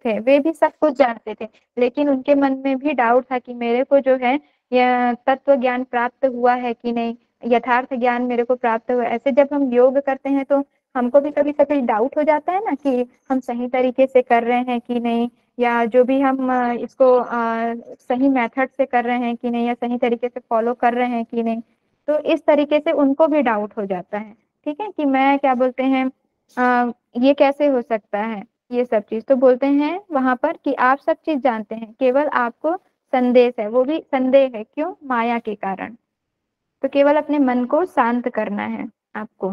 थे, वे भी सब कुछ जानते थे, लेकिन उनके मन में भी डाउट था कि मेरे को जो है यह तत्व ज्ञान प्राप्त हुआ है कि नहीं, यथार्थ ज्ञान मेरे को प्राप्त हुआ। ऐसे जब हम योग करते हैं तो हमको भी कभी कभी डाउट हो जाता है ना कि हम सही तरीके से कर रहे हैं कि नहीं, या जो भी हम इसको सही मेथड से कर रहे हैं कि नहीं, या सही तरीके से फॉलो कर रहे हैं कि नहीं। तो इस तरीके से उनको भी डाउट हो जाता है, ठीक है, कि मैं क्या बोलते हैं ये कैसे हो सकता है ये सब चीज। तो बोलते हैं वहां पर कि आप सब चीज जानते हैं, केवल आपको संदेश है, वो भी संदेह है। क्यों? माया के कारण। तो केवल अपने मन को शांत करना है आपको।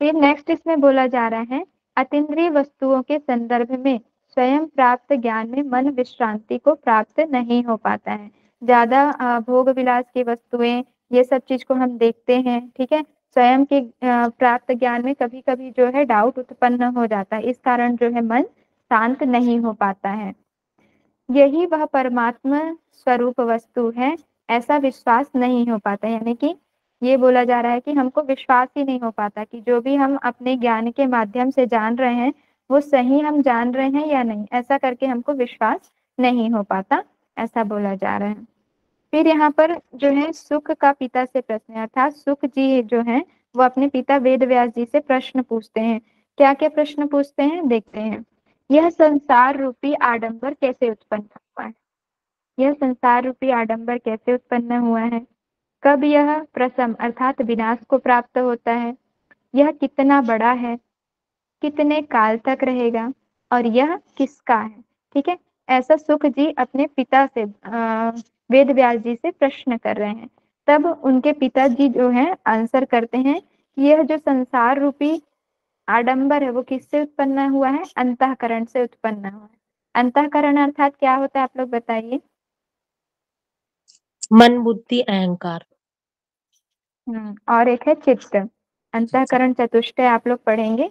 फिर नेक्स्ट इसमें बोला जा रहा है, अतीन्द्रिय वस्तुओं के संदर्भ में स्वयं प्राप्त ज्ञान में मन विश्रांति को प्राप्त नहीं हो पाता है। ज्यादा भोग विलास की वस्तुएं, ये सब चीज को हम देखते हैं। ठीक है, स्वयं के प्राप्त ज्ञान में कभी कभी जो है डाउट उत्पन्न हो जाता है, इस कारण जो है मन शांत नहीं हो पाता है। यही वह परमात्मा स्वरूप वस्तु है, ऐसा विश्वास नहीं हो पाता। यानी कि ये बोला जा रहा है कि हमको विश्वास ही नहीं हो पाता कि जो भी हम अपने ज्ञान के माध्यम से जान रहे हैं वो सही हम जान रहे हैं या नहीं, ऐसा करके हमको विश्वास नहीं हो पाता, ऐसा बोला जा रहा है। फिर यहाँ पर जो है सुख का पिता से प्रश्न, अर्थात सुख जी जो है वो अपने पिता वेद व्यास जी से प्रश्न पूछते हैं। क्या क्या प्रश्न पूछते हैं देखते हैं। यह संसार रूपी आडम्बर कैसे उत्पन्न हुआ है? यह संसार रूपी आडम्बर कैसे उत्पन्न हुआ है? कब यह प्रसम अर्थात विनाश को प्राप्त होता है? यह कितना बड़ा है? कितने काल तक रहेगा? और यह किसका है? ठीक है, ऐसा सुख जी अपने पिता से वेद व्यास जी से प्रश्न कर रहे हैं। तब उनके पिताजी जो है आंसर करते हैं कि यह जो संसार रूपी आडंबर है वो किससे उत्पन्न हुआ है? अंतःकरण से उत्पन्न हुआ है। अंतःकरण अर्थात क्या होता है, आप लोग बताइए। मन, बुद्धि, अहंकार, और एक है चित्त। अंतःकरण-चतुष्टय आप लोग पढ़ेंगे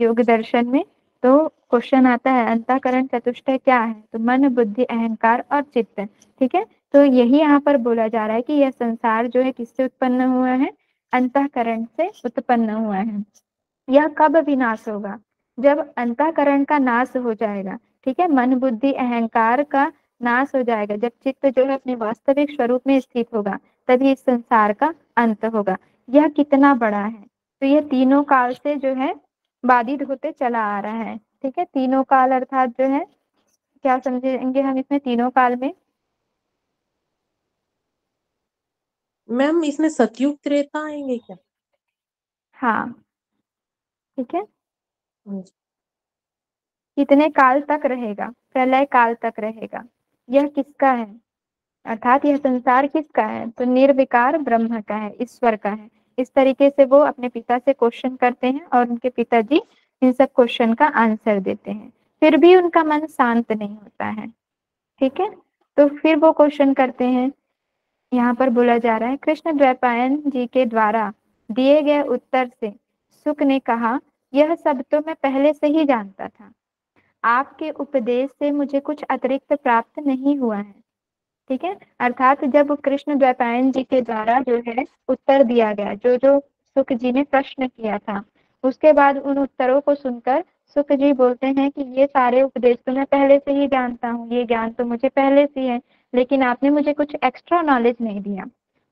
योग दर्शन में, तो क्वेश्चन आता है अंतःकरण-चतुष्टय क्या है, तो मन, बुद्धि, अहंकार और चित्त। ठीक है, तो यही यहाँ पर बोला जा रहा है कि यह संसार जो है किससे उत्पन्न हुआ है? अंतःकरण से उत्पन्न हुआ है। यह कब विनाश होगा? जब अंतःकरण का नाश हो जाएगा। ठीक है, मन, बुद्धि, अहंकार का नाश हो जाएगा। जब चित्त जो है अपने वास्तविक स्वरूप में स्थित होगा तभी इस संसार का अंत होगा। यह कितना बड़ा है, तो यह तीनों काल से जो है बाधित होते चला आ रहा है। ठीक है, तीनों काल अर्थात जो है क्या समझेंगे हम इसमें? तीनों काल में मैम इसमें सतयुग, त्रेता आएंगे क्या? हाँ, ठीक है। कितने काल तक रहेगा? प्रलय काल तक रहेगा। यह किसका है? अर्थात यह संसार किसका है? तो निर्विकार ब्रह्म का है, ईश्वर का है। इस तरीके से वो अपने पिता से क्वेश्चन करते हैं और उनके पिताजी इन सब क्वेश्चन का आंसर देते हैं। फिर भी उनका मन शांत नहीं होता है। ठीक है, तो फिर वो क्वेश्चन करते हैं। यहाँ पर बोला जा रहा है, कृष्ण द्वैपायन जी के द्वारा दिए गए उत्तर से सुख ने कहा, यह सब तो मैं पहले से ही जानता था, आपके उपदेश से मुझे कुछ अतिरिक्त प्राप्त नहीं हुआ है। ठीक है, अर्थात जब कृष्ण द्वैपायन जी के द्वारा जो है उत्तर दिया गया, जो सुख जी ने प्रश्न किया था, उसके बाद उन उत्तरों को सुनकर सुख जी बोलते हैं कि ये सारे उपदेश तो मैं पहले से ही जानता हूँ, ये ज्ञान तो मुझे पहले से है, लेकिन आपने मुझे कुछ एक्स्ट्रा नॉलेज नहीं दिया।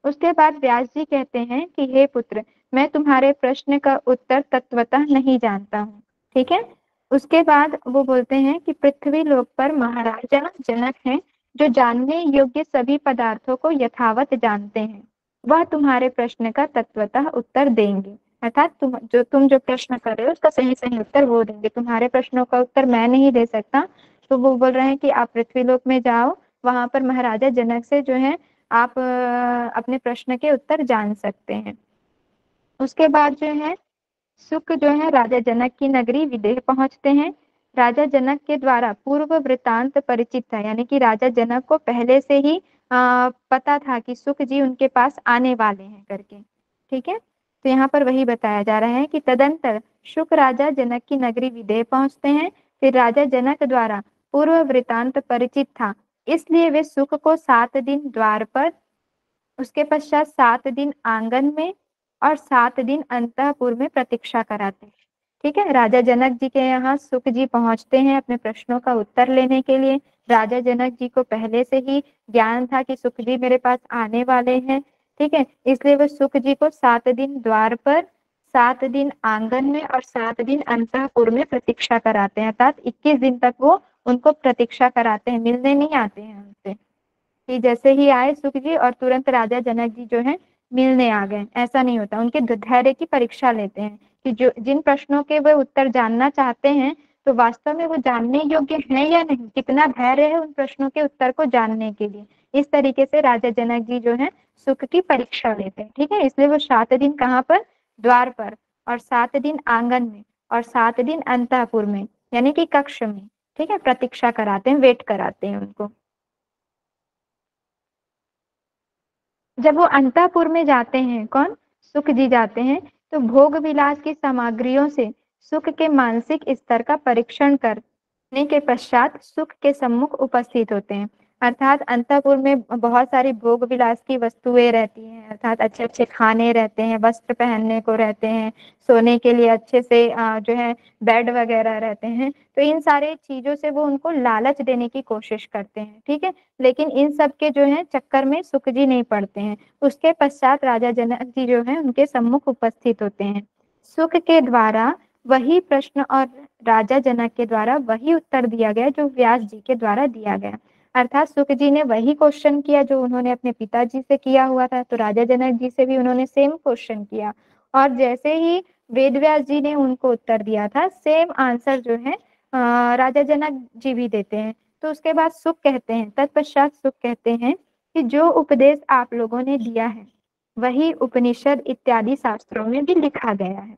उसके बाद व्यास जी कहते हैं कि हे पुत्र, मैं तुम्हारे प्रश्न का उत्तर तत्वतः नहीं जानता हूँ। ठीक है, उसके बाद वो बोलते हैं कि पृथ्वी लोक पर महाराजा जनक हैं, जो जानने योग्य सभी पदार्थों को यथावत जानते हैं, वह तुम्हारे प्रश्न का तत्वतः उत्तर देंगे। अर्थात तुम जो प्रश्न कर रहे हो उसका सही सही उत्तर वो देंगे, तुम्हारे प्रश्नों का उत्तर मैं नहीं दे सकता। तो वो बोल रहे हैं कि आप पृथ्वी लोक में जाओ, वहां पर महाराजा जनक से जो है आप अपने प्रश्न के उत्तर जान सकते हैं। उसके बाद जो है सुख जो है राजा जनक की नगरी विदेह पहुंचते हैं। राजा जनक के द्वारा पूर्व वृत्तांत परिचित था, यानी कि राजा जनक को पहले से ही पता था कि सुख जी उनके पास आने वाले हैं करके। ठीक है, तो यहाँ पर वही बताया जा रहा है कि तदंतर सुख राजा जनक की नगरी विदेह पहुंचते हैं। फिर राजा जनक द्वारा पूर्व वृत्तांत परिचित था, इसलिए वे सुख को 7 दिन द्वार पर, उसके पश्चात 7 दिन आंगन में और 7 दिन अंतःपुर में प्रतीक्षा कराते हैं। ठीक है, राजा जनक जी के यहाँ सुख जी पहुंचते हैं अपने प्रश्नों का उत्तर लेने के लिए। राजा जनक जी को पहले से ही ज्ञान था कि सुख जी मेरे पास आने वाले हैं। ठीक है, इसलिए वह सुख जी को 7 दिन द्वार पर, 7 दिन आंगन में और 7 दिन अंतःपुर में प्रतीक्षा कराते हैं। अर्थात 21 दिन तक वो उनको प्रतीक्षा कराते हैं, मिलने नहीं आते हैं उनसे कि जैसे ही आए सुख जी और तुरंत राजा जनक जी जो है मिलने आ गए, ऐसा नहीं होता। उनके धैर्य की परीक्षा लेते हैं कि जो जिन प्रश्नों के वे उत्तर जानना चाहते हैं, तो वास्तव में वो जानने योग्य हैं या नहीं, कितना धैर्य है उन प्रश्नों के उत्तर को जानने के लिए। इस तरीके से राजा जनक जी जो है सुख की परीक्षा लेते हैं। ठीक है, इसलिए वो 7 दिन कहाँ पर, द्वार पर, और 7 दिन आंगन में और 7 दिन अंतःपुर में, यानी कि कक्ष में। ठीक है, प्रतीक्षा कराते हैं, वेट कराते हैं उनको। जब वो अंतःपुर में जाते हैं, कौन, सुख जी जाते हैं, तो भोग विलास की सामग्रियों से सुख के मानसिक स्तर का परीक्षण करने के पश्चात सुख के सम्मुख उपस्थित होते हैं। अर्थात अंतःपुर में बहुत सारी भोग विलास की वस्तुएं रहती हैं, अर्थात अच्छे अच्छे खाने रहते हैं, वस्त्र पहनने को रहते हैं, सोने के लिए अच्छे से जो है बेड वगैरह रहते हैं। तो इन सारे चीजों से वो उनको लालच देने की कोशिश करते हैं। ठीक है, लेकिन इन सब के जो है चक्कर में सुख जी नहीं पड़ते हैं। उसके पश्चात राजा जनक जी जो है उनके सम्मुख उपस्थित होते हैं। सुख के द्वारा वही प्रश्न और राजा जनक के द्वारा वही उत्तर दिया गया जो व्यास जी के द्वारा दिया गया। अर्थात सुख जी ने वही क्वेश्चन किया जो उन्होंने अपने पिताजी से किया हुआ था, तो राजा जनक जी से भी उन्होंने सेम क्वेश्चन किया, और जैसे ही वेद व्यास जी ने उनको उत्तर दिया था, सेम आंसर जो है राजा जनक जी भी देते हैं। तो उसके बाद सुख कहते हैं, तत्पश्चात सुख कहते हैं कि जो उपदेश आप लोगों ने दिया है वही उपनिषद इत्यादि शास्त्रों में भी लिखा गया है,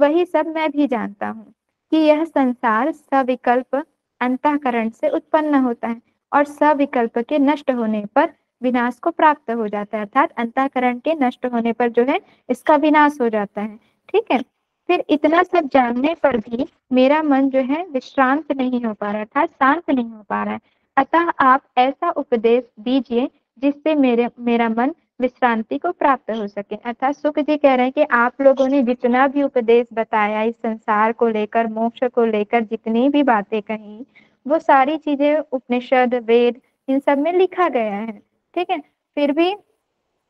वही सब मैं भी जानता हूँ कि यह संसार सविकल्प अंतःकरण से उत्पन्न होता है और सविकल्प के नष्ट होने पर विनाश को प्राप्त हो जाता है। अर्थात अंतःकरण के नष्ट होने पर जो है इसका विनाश हो जाता है। ठीक है, फिर इतना सब जानने पर भी मेरा मन जो है विश्रांत नहीं हो पा रहा, अर्थात शांत नहीं हो पा रहा है। अतः आप ऐसा उपदेश दीजिए जिससे मेरा मन विश्रांति को प्राप्त हो सके। अर्थात सुख जी कह रहे हैं कि आप लोगों ने जितना भी उपदेश बताया, इस संसार को लेकर, मोक्ष को लेकर जितनी भी बातें कही, वो सारी चीजें उपनिषद, वेद, इन सब में लिखा गया है। ठीक है, फिर भी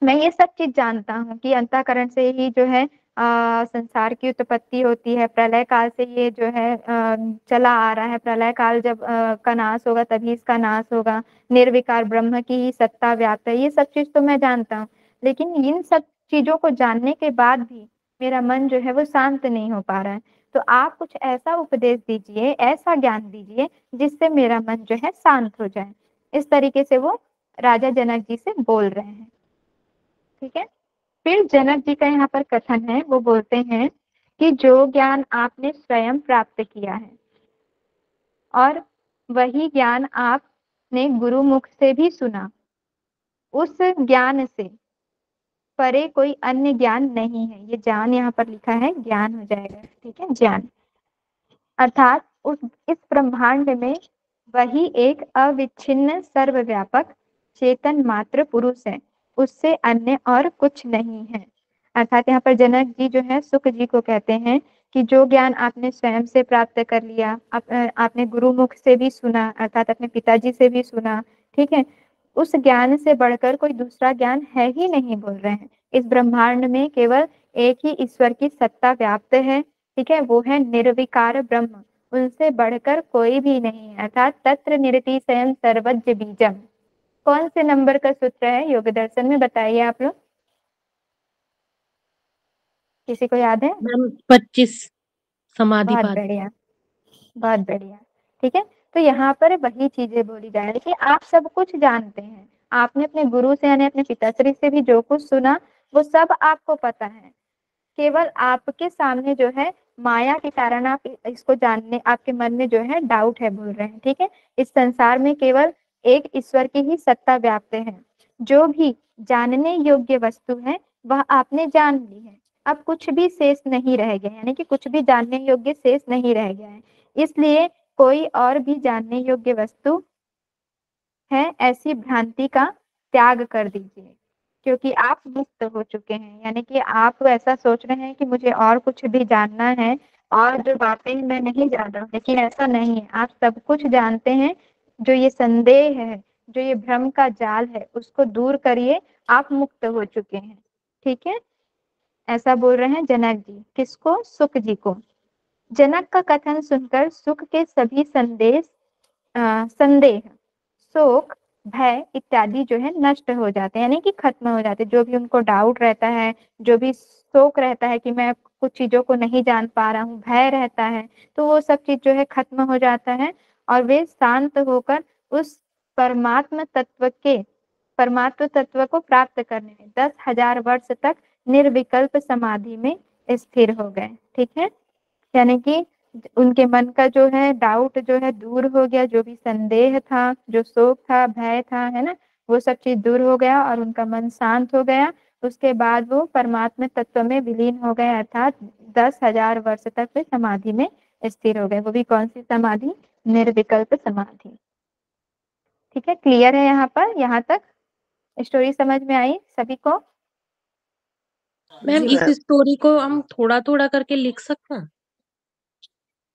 मैं ये सब चीज जानता हूँ कि अंतःकरण से ही जो है संसार की उत्पत्ति होती है, प्रलय काल से ये जो है चला आ रहा है, प्रलय काल जब का नाश होगा तभी इसका नाश होगा, निर्विकार ब्रह्म की ही सत्ता व्याप्त है, ये सब चीज तो मैं जानता हूँ। लेकिन इन सब चीजों को जानने के बाद भी मेरा मन जो है वो शांत नहीं हो पा रहा है, तो आप कुछ ऐसा उपदेश दीजिए, ऐसा ज्ञान दीजिए जिससे मेरा मन जो है शांत हो जाए। इस तरीके से वो राजा जनक जी से बोल रहे हैं। ठीक है, फिर जनक जी का यहाँ पर कथन है, वो बोलते हैं कि जो ज्ञान आपने स्वयं प्राप्त किया है और वही ज्ञान आपने गुरुमुख से भी सुना, उस ज्ञान से परे कोई अन्य ज्ञान नहीं है। ये ज्ञान यहाँ पर लिखा है, ज्ञान हो जाएगा। ठीक है, ज्ञान अर्थात इस ब्रह्मांड में वही एक अविच्छिन्न सर्वव्यापक चेतन मात्र पुरुष है, उससे अन्य और कुछ नहीं है। अर्थात यहाँ पर जनक जी जो है सुख जी को कहते हैं कि जो ज्ञान आपने स्वयं से प्राप्त कर लिया, आपने गुरुमुख से भी सुना, अर्थात अपने पिताजी से भी सुना, ठीक है, उस ज्ञान से बढ़कर कोई दूसरा ज्ञान है ही नहीं, बोल रहे हैं। इस ब्रह्मांड में केवल एक ही ईश्वर की सत्ता व्याप्त है, ठीक है, वो है निर्विकार ब्रह्म, उनसे बढ़कर कोई भी नहीं है। अर्थात तत्र निरति स्वयं सर्वज्ञ बीजम। कौन से नंबर का सूत्र है योग दर्शन में, बताइए आप लोग, किसी को याद है? 25 समाधि। बहुत बढ़िया, बहुत बढ़िया, ठीक है। तो यहाँ पर वही चीजें बोली जा रही कि आप सब कुछ जानते हैं, आपने अपने गुरु से यानी अपने पिताश्री से भी जो कुछ सुना वो सब आपको पता है, केवल आपके सामने जो है माया के कारण आप इसको जानने, आपके मन में जो है डाउट है, बोल रहे हैं, ठीक है। इस संसार में केवल एक ईश्वर की ही सत्ता व्याप्त है, जो भी जानने योग्य वस्तु है वह आपने जान ली है, अब कुछ भी शेष नहीं रह गया, यानी कि कुछ भी जानने योग्य शेष नहीं रह गया है, इसलिए कोई और भी जानने योग्य वस्तु है ऐसी भ्रांति का त्याग कर दीजिए, क्योंकि आप मुक्त हो चुके हैं। यानी कि आप ऐसा सोच रहे हैं कि मुझे और कुछ भी जानना है और जो बातें मैं नहीं जान रहा हूँ, लेकिन ऐसा नहीं है, आप सब कुछ जानते हैं। जो ये संदेह है, जो ये भ्रम का जाल है, उसको दूर करिए, आप मुक्त हो चुके हैं, ठीक है। ऐसा बोल रहे हैं जनक जी। किसको? सुख जी को। जनक का कथन सुनकर सुख के सभी संदेह, शोक, भय इत्यादि जो है नष्ट हो जाते हैं, यानी कि खत्म हो जाते हैं। जो भी उनको डाउट रहता है, जो भी शोक रहता है कि मैं कुछ चीजों को नहीं जान पा रहा हूँ, भय रहता है, तो वो सब चीज जो है खत्म हो जाता है और वे शांत होकर उस परमात्म तत्व को प्राप्त करने में 10,000 वर्ष तक निर्विकल्प समाधि में स्थिर हो गए, ठीक है। यानी कि उनके मन का जो है डाउट जो है दूर हो गया, जो भी संदेह था, जो शोक था, भय था, है ना, वो सब चीज दूर हो गया और उनका मन शांत हो गया। उसके बाद वो परमात्मा तत्व में विलीन हो गए, अर्थात 10,000 वर्ष तक वे समाधि में स्थिर हो गए। वो भी कौन सी समाधि? निर्विकल्प समाधि, ठीक है। क्लियर है यहाँ पर? यहाँ तक स्टोरी समझ में आई सभी को? मैम, इस स्टोरी को हम थोड़ा थोड़ा करके लिख सकते हैं?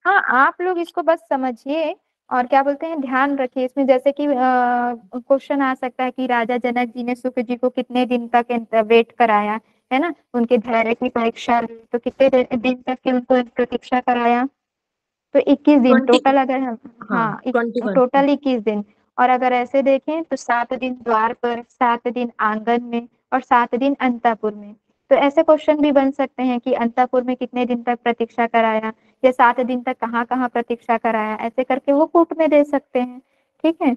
हाँ, आप लोग इसको बस समझिए और क्या बोलते हैं, ध्यान रखिए। इसमें जैसे कि क्वेश्चन आ सकता है कि राजा जनक जी ने सुख जी को कितने दिन तक वेट कराया, है ना, उनके धैर्य की परीक्षा, तो कितने दिन तक की उनको प्रतीक्षा कराया? तो 21 दिन टोटल, अगर हम टोटल 21 दिन। और अगर ऐसे देखें तो 7 दिन द्वार पर, 7 दिन आंगन में और 7 दिन अंतापुर में। तो ऐसे क्वेश्चन भी बन सकते हैं कि अंतापुर में कितने दिन तक प्रतीक्षा कराया, या 7 दिन तक कहाँ कहाँ प्रतीक्षा कराया, ऐसे करके वो कूट में दे सकते हैं, ठीक है।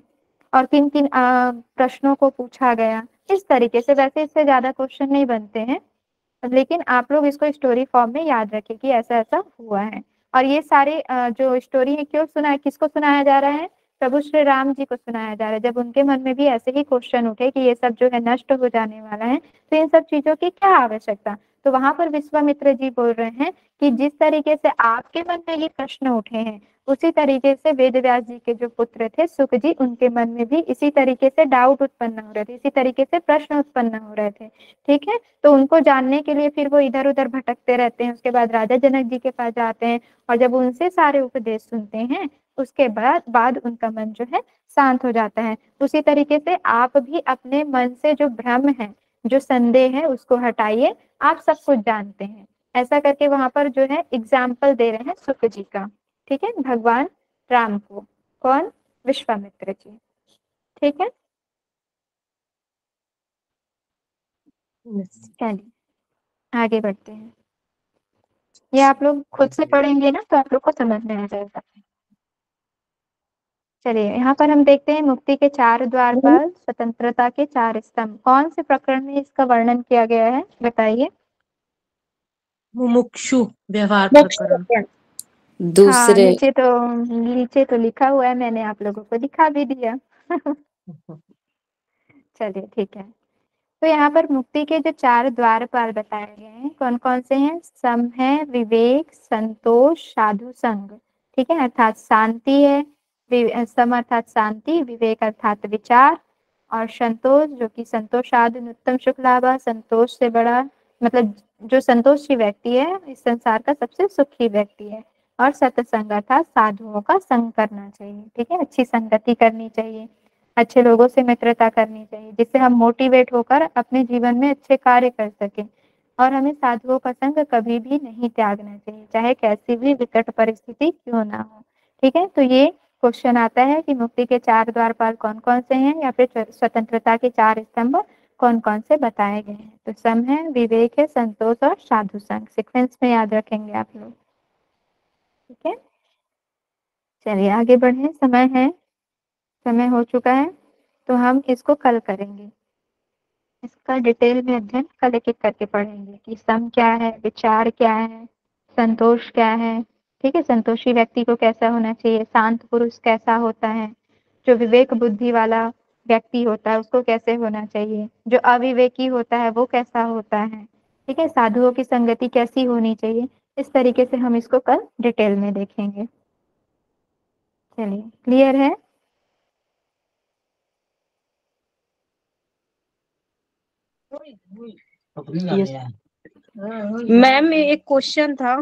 और किन किन प्रश्नों को पूछा गया, इस तरीके से। वैसे इससे ज्यादा क्वेश्चन नहीं बनते हैं, लेकिन आप लोग इसको स्टोरी फॉर्म में याद रखें कि ऐसा ऐसा हुआ है। और ये सारे जो स्टोरी है क्यों सुनाया, किसको सुनाया जा रहा है? प्रभु श्री राम जी को सुनाया जा रहा है। जब उनके मन में भी ऐसे ही क्वेश्चन उठे कि ये सब जो है नष्ट हो जाने वाला है, तो इन सब चीजों की क्या आवश्यकता, तो वहां पर विश्वामित्र जी बोल रहे हैं कि जिस तरीके से आपके मन में ये प्रश्न उठे हैं, उसी तरीके से वेद व्यास जी के जो पुत्र थे सुख जी, उनके मन में भी इसी तरीके से डाउट उत्पन्न हो रहे थे, इसी तरीके से प्रश्न उत्पन्न हो रहे थे, ठीक है। तो उनको जानने के लिए फिर वो इधर उधर भटकते रहते हैं। उसके बाद राजा जनक जी के पास जाते हैं और जब उनसे सारे उपदेश सुनते हैं, उसके बाद उनका मन जो है शांत हो जाता है। उसी तरीके से आप भी अपने मन से जो भ्रम है, जो संदेह है, उसको हटाइए, आप सब कुछ जानते हैं, ऐसा करके वहां पर जो है एग्जाम्पल दे रहे हैं सुख जी का, ठीक है, भगवान राम को। कौन? विश्वामित्र जी, ठीक है। चलिए आगे बढ़ते हैं। ये आप लोग खुद से पढ़ेंगे ना, तो आप लोग को समझ में आ जाएगा। चलिए यहाँ पर हम देखते हैं मुक्ति के 4 द्वार पर स्वतंत्रता के 4 स्तंभ। कौन से प्रकरण में इसका वर्णन किया गया है, बताइए? मुमुक्षु व्यवहार प्रकरण। दूसरे नीचे तो लिखा हुआ है, मैंने आप लोगों को दिखा भी दिया। चलिए ठीक है। तो यहाँ पर मुक्ति के जो 4 द्वारपाल बताए गए हैं, कौन कौन से हैं? सम है, विवेक, संतोष, साधु संग। ठीक है, अर्थात शांति है, सम अर्थात शांति, विवेक अर्थात विचार, और संतोष जो कि संतोष आदि उत्तम सुख लाभ, संतोष से बड़ा मतलब जो संतोषी व्यक्ति है इस संसार का सबसे सुखी व्यक्ति है, और सत्संग अर्थात साधुओं का संग करना चाहिए। ठीक है, अच्छी संगति करनी चाहिए, अच्छे लोगों से मित्रता करनी चाहिए, जिससे हम मोटिवेट होकर अपने जीवन में अच्छे कार्य कर सकें, और हमें साधुओं का संग कभी भी नहीं त्यागना चाहिए, चाहे कैसी भी विकट परिस्थिति क्यों ना हो। ठीक है, तो ये क्वेश्चन आता है कि मुक्ति के चार द्वारपाल कौन कौन से हैं, या फिर स्वतंत्रता के चार स्तंभ कौन कौन से बताए गए हैं। तो सम है, विवेक है, संतोष और साधु संग, सीक्वेंस में याद रखेंगे आप लोग। ठीक है, चलिए आगे बढ़े, समय है, समय हो चुका है, तो हम इसको कल करेंगे, इसका डिटेल में अध्ययन कल एक एक करके पढ़ेंगे कि सम क्या है, विचार क्या है, संतोष क्या है। ठीक है, संतोषी व्यक्ति को कैसा होना चाहिए, शांत पुरुष कैसा होता है, जो विवेक बुद्धि वाला व्यक्ति होता है उसको कैसे होना चाहिए, जो अविवेकी होता है वो कैसा होता है। ठीक है, साधुओं की संगति कैसी होनी चाहिए, इस तरीके से हम इसको कल डिटेल में देखेंगे। चलिए, क्लियर है? मैम एक क्वेश्चन था।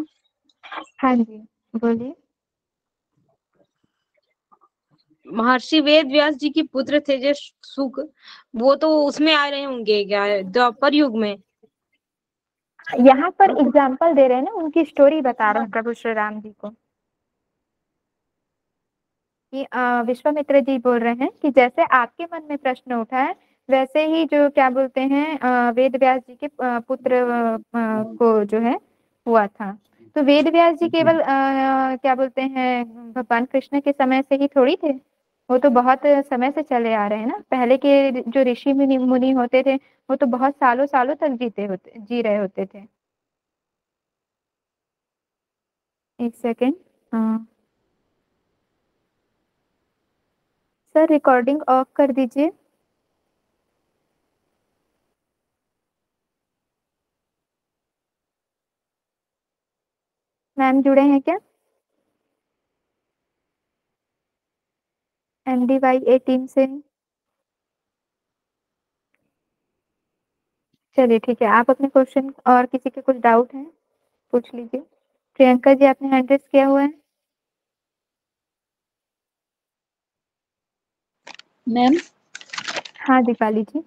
हाँ जी, बोलिए। महर्षि वेद व्यास जी के पुत्र थे जे सुख, वो तो उसमें आ रहे होंगे क्या, द्वापर युग में? यहाँ पर एग्जाम्पल दे रहे हैं ना, उनकी स्टोरी बता रहे हैं प्रभु श्री राम जी को। विश्वामित्र जी बोल रहे हैं कि जैसे आपके मन में प्रश्न उठा है, वैसे ही जो क्या बोलते हैं वेद व्यास जी के पुत्र को जो है हुआ था। तो वेद व्यास जी केवल क्या बोलते हैं भगवान कृष्ण के समय से ही थोड़ी थे, वो तो बहुत समय से चले आ रहे हैं ना। पहले के जो ऋषि मुनि होते थे वो तो बहुत सालों सालों तक जी रहे होते थे। एक सेकेंड सर, रिकॉर्डिंग ऑफ कर दीजिए। मैम जुड़े हैं क्या? MDYA टीम से? चलिए ठीक है, आप अपने क्वेश्चन, और किसी के कुछ डाउट है पूछ लीजिए। प्रियंका जी, आपने हैंड रेस किया हुआ है। मैम हाँ दीपाली जी।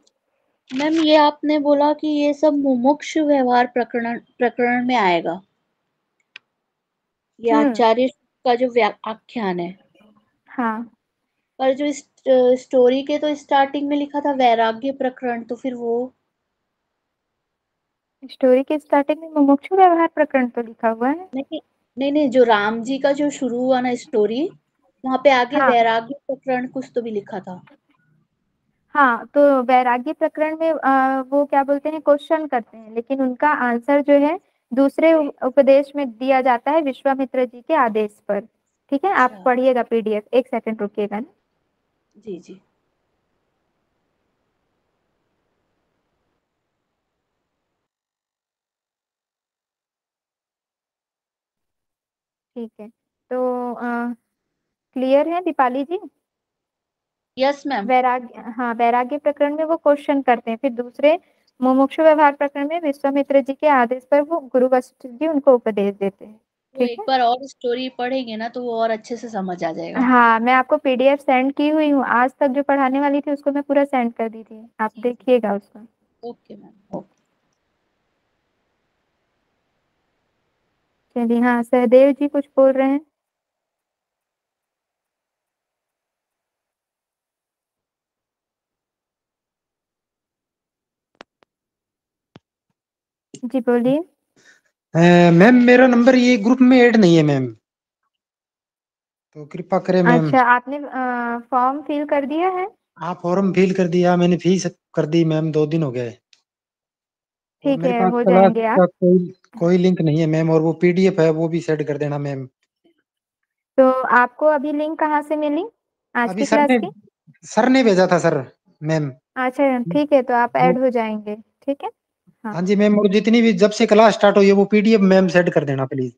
मैम ये आपने बोला कि ये सब मुमुक्षु व्यवहार प्रकरण में आएगा, ये आचार्य का जो व्याख्यान है। हाँ, पर जो इस स्टोरी के तो स्टार्टिंग में लिखा था वैराग्य प्रकरण, तो फिर वो स्टोरी के स्टार्टिंग में मुमुक्षु व्यवहार प्रकरण तो लिखा हुआ है। नहीं, जो राम जी का जो शुरू हुआ ना स्टोरी, वहाँ पे आगे हाँ, वैराग्य प्रकरण कुछ तो भी लिखा था। हाँ, तो वैराग्य प्रकरण में वो क्या बोलते हैं क्वेश्चन करते हैं, लेकिन उनका आंसर जो है दूसरे उपदेश में दिया जाता है विश्वामित्र जी के आदेश पर। ठीक है, आप पढ़िएगा PDF। एक सेकंड रुकिएगा ना। जी जी, ठीक है, तो क्लियर है दीपाली जी? Yes ma'am. वैराग्य प्रकरण में वो क्वेश्चन करते हैं, फिर दूसरे मुमुक्षु व्यवहार प्रकरण में विश्वामित्र जी के आदेश पर वो गुरु वशिष्ठ जी उनको उपदेश देते हैं। एक बार और स्टोरी पढ़ेंगे ना तो वो और अच्छे से समझ आ जाएगा। हाँ, मैं आपको PDF सेंड की हुई हूँ, आज तक जो पढ़ाने वाली थी उसको मैं पूरा सेंड कर दी थी, आप देखिएगा उसको। Okay ma'am, okay. चलिए, हाँ सहदेव जी कुछ बोल रहे हैं। जी बोलिए। मैम मेरा नंबर ये ग्रुप में ऐड नहीं है मैम, तो कृपा करें मैम। अच्छा, आपने फॉर्म फिल कर दिया है? हाँ, फॉर्म फिल कर दिया, मैंने फीस कर दी मैम, 2 दिन हो गए। ठीक है, हो जाएंगे आप। कोई लिंक नहीं है मैम, और वो PDF है वो भी सेट कर देना मैम। तो आपको अभी लिंक कहाँ से मिली? आज की क्लास की? सर ने भेजा था सर मैम। अच्छा ठीक है, तो आप ऐड हो जाएंगे। ठीक है, हाँ जी मैम, और जितनी भी जब से क्लास स्टार्ट हुई है वो PDF मैम सेट कर देना प्लीज।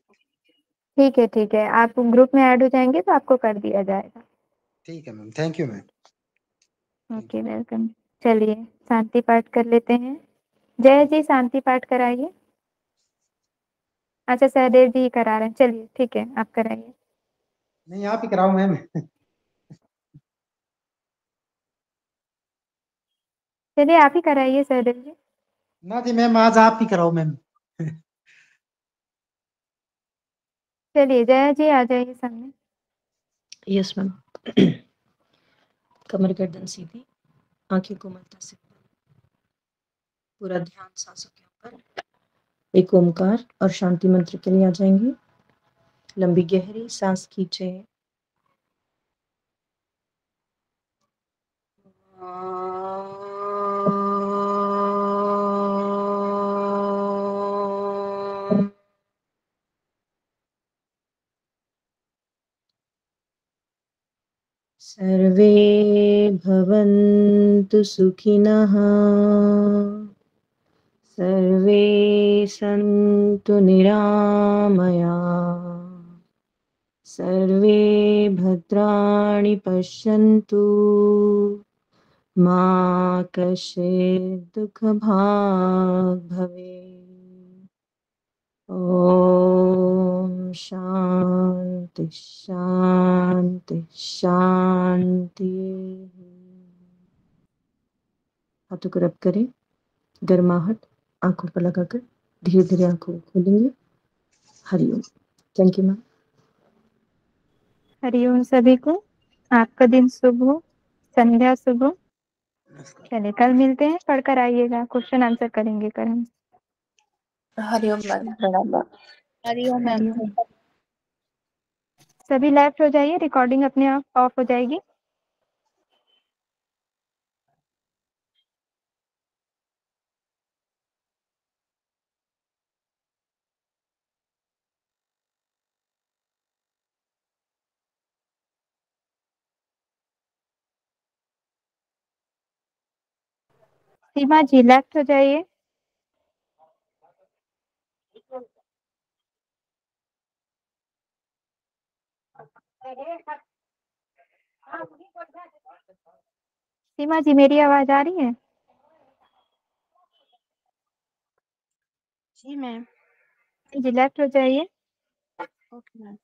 ठीक है ठीक है, आप ग्रुप में ऐड हो जाएंगे तो आपको कर दिया जाएगा। ठीक है ma'am, thank you ma'am. Okay welcome. चलिए शांति पाठ कर लेते हैं। जय जी शांति पाठ कराइए। अच्छा सहदेव जी करा रहे हैं, चलिए ठीक है आप कराइए। नहीं आप ही कराओ मैम। चलिए आप ही कराइए सहदेव जी। ना जी मैम आज आप ही कराओ मैम। चलिए जया जी आ जाइए सामने। Yes ma'am. कमर गर्दन सीधी, आंखें कोमलता से, पूरा ध्यान सांसों के ऊपर। एक ओमकार और शांति मंत्र के लिए आ जाएंगे। लंबी गहरी सांस खींचे। सर्वे भवन्तु सुखिनः, सर्वे सन्तु निरामयाः, सर्वे भद्राणि पश्यन्तु, मा कश्चित् दुःखभाग् भवेत्। ॐ शान्ति शान्ति शान्ति। हाथों को रब करें, गर्माहट आंखों पर लगाकर धीरे धीरे आंखों को खोलेंगे। हरिओम। Thank you ma'am. हरिओम सभी को। आपका दिन शुभ हो, संध्या शुभ हो। चलिए कल मिलते हैं, पढ़कर आइएगा, क्वेश्चन आंसर करेंगे कल हम। हरिओम मैम। हरिओम मैम। सभी लेफ्ट हो जाइए, रिकॉर्डिंग अपने आप ऑफ हो जाएगी। सीमा जी लेफ्ट हो जाइए। सीमा जी मेरी आवाज आ रही है? जी मैम। जी लेफ्ट हो जाइए। Okay ma'am.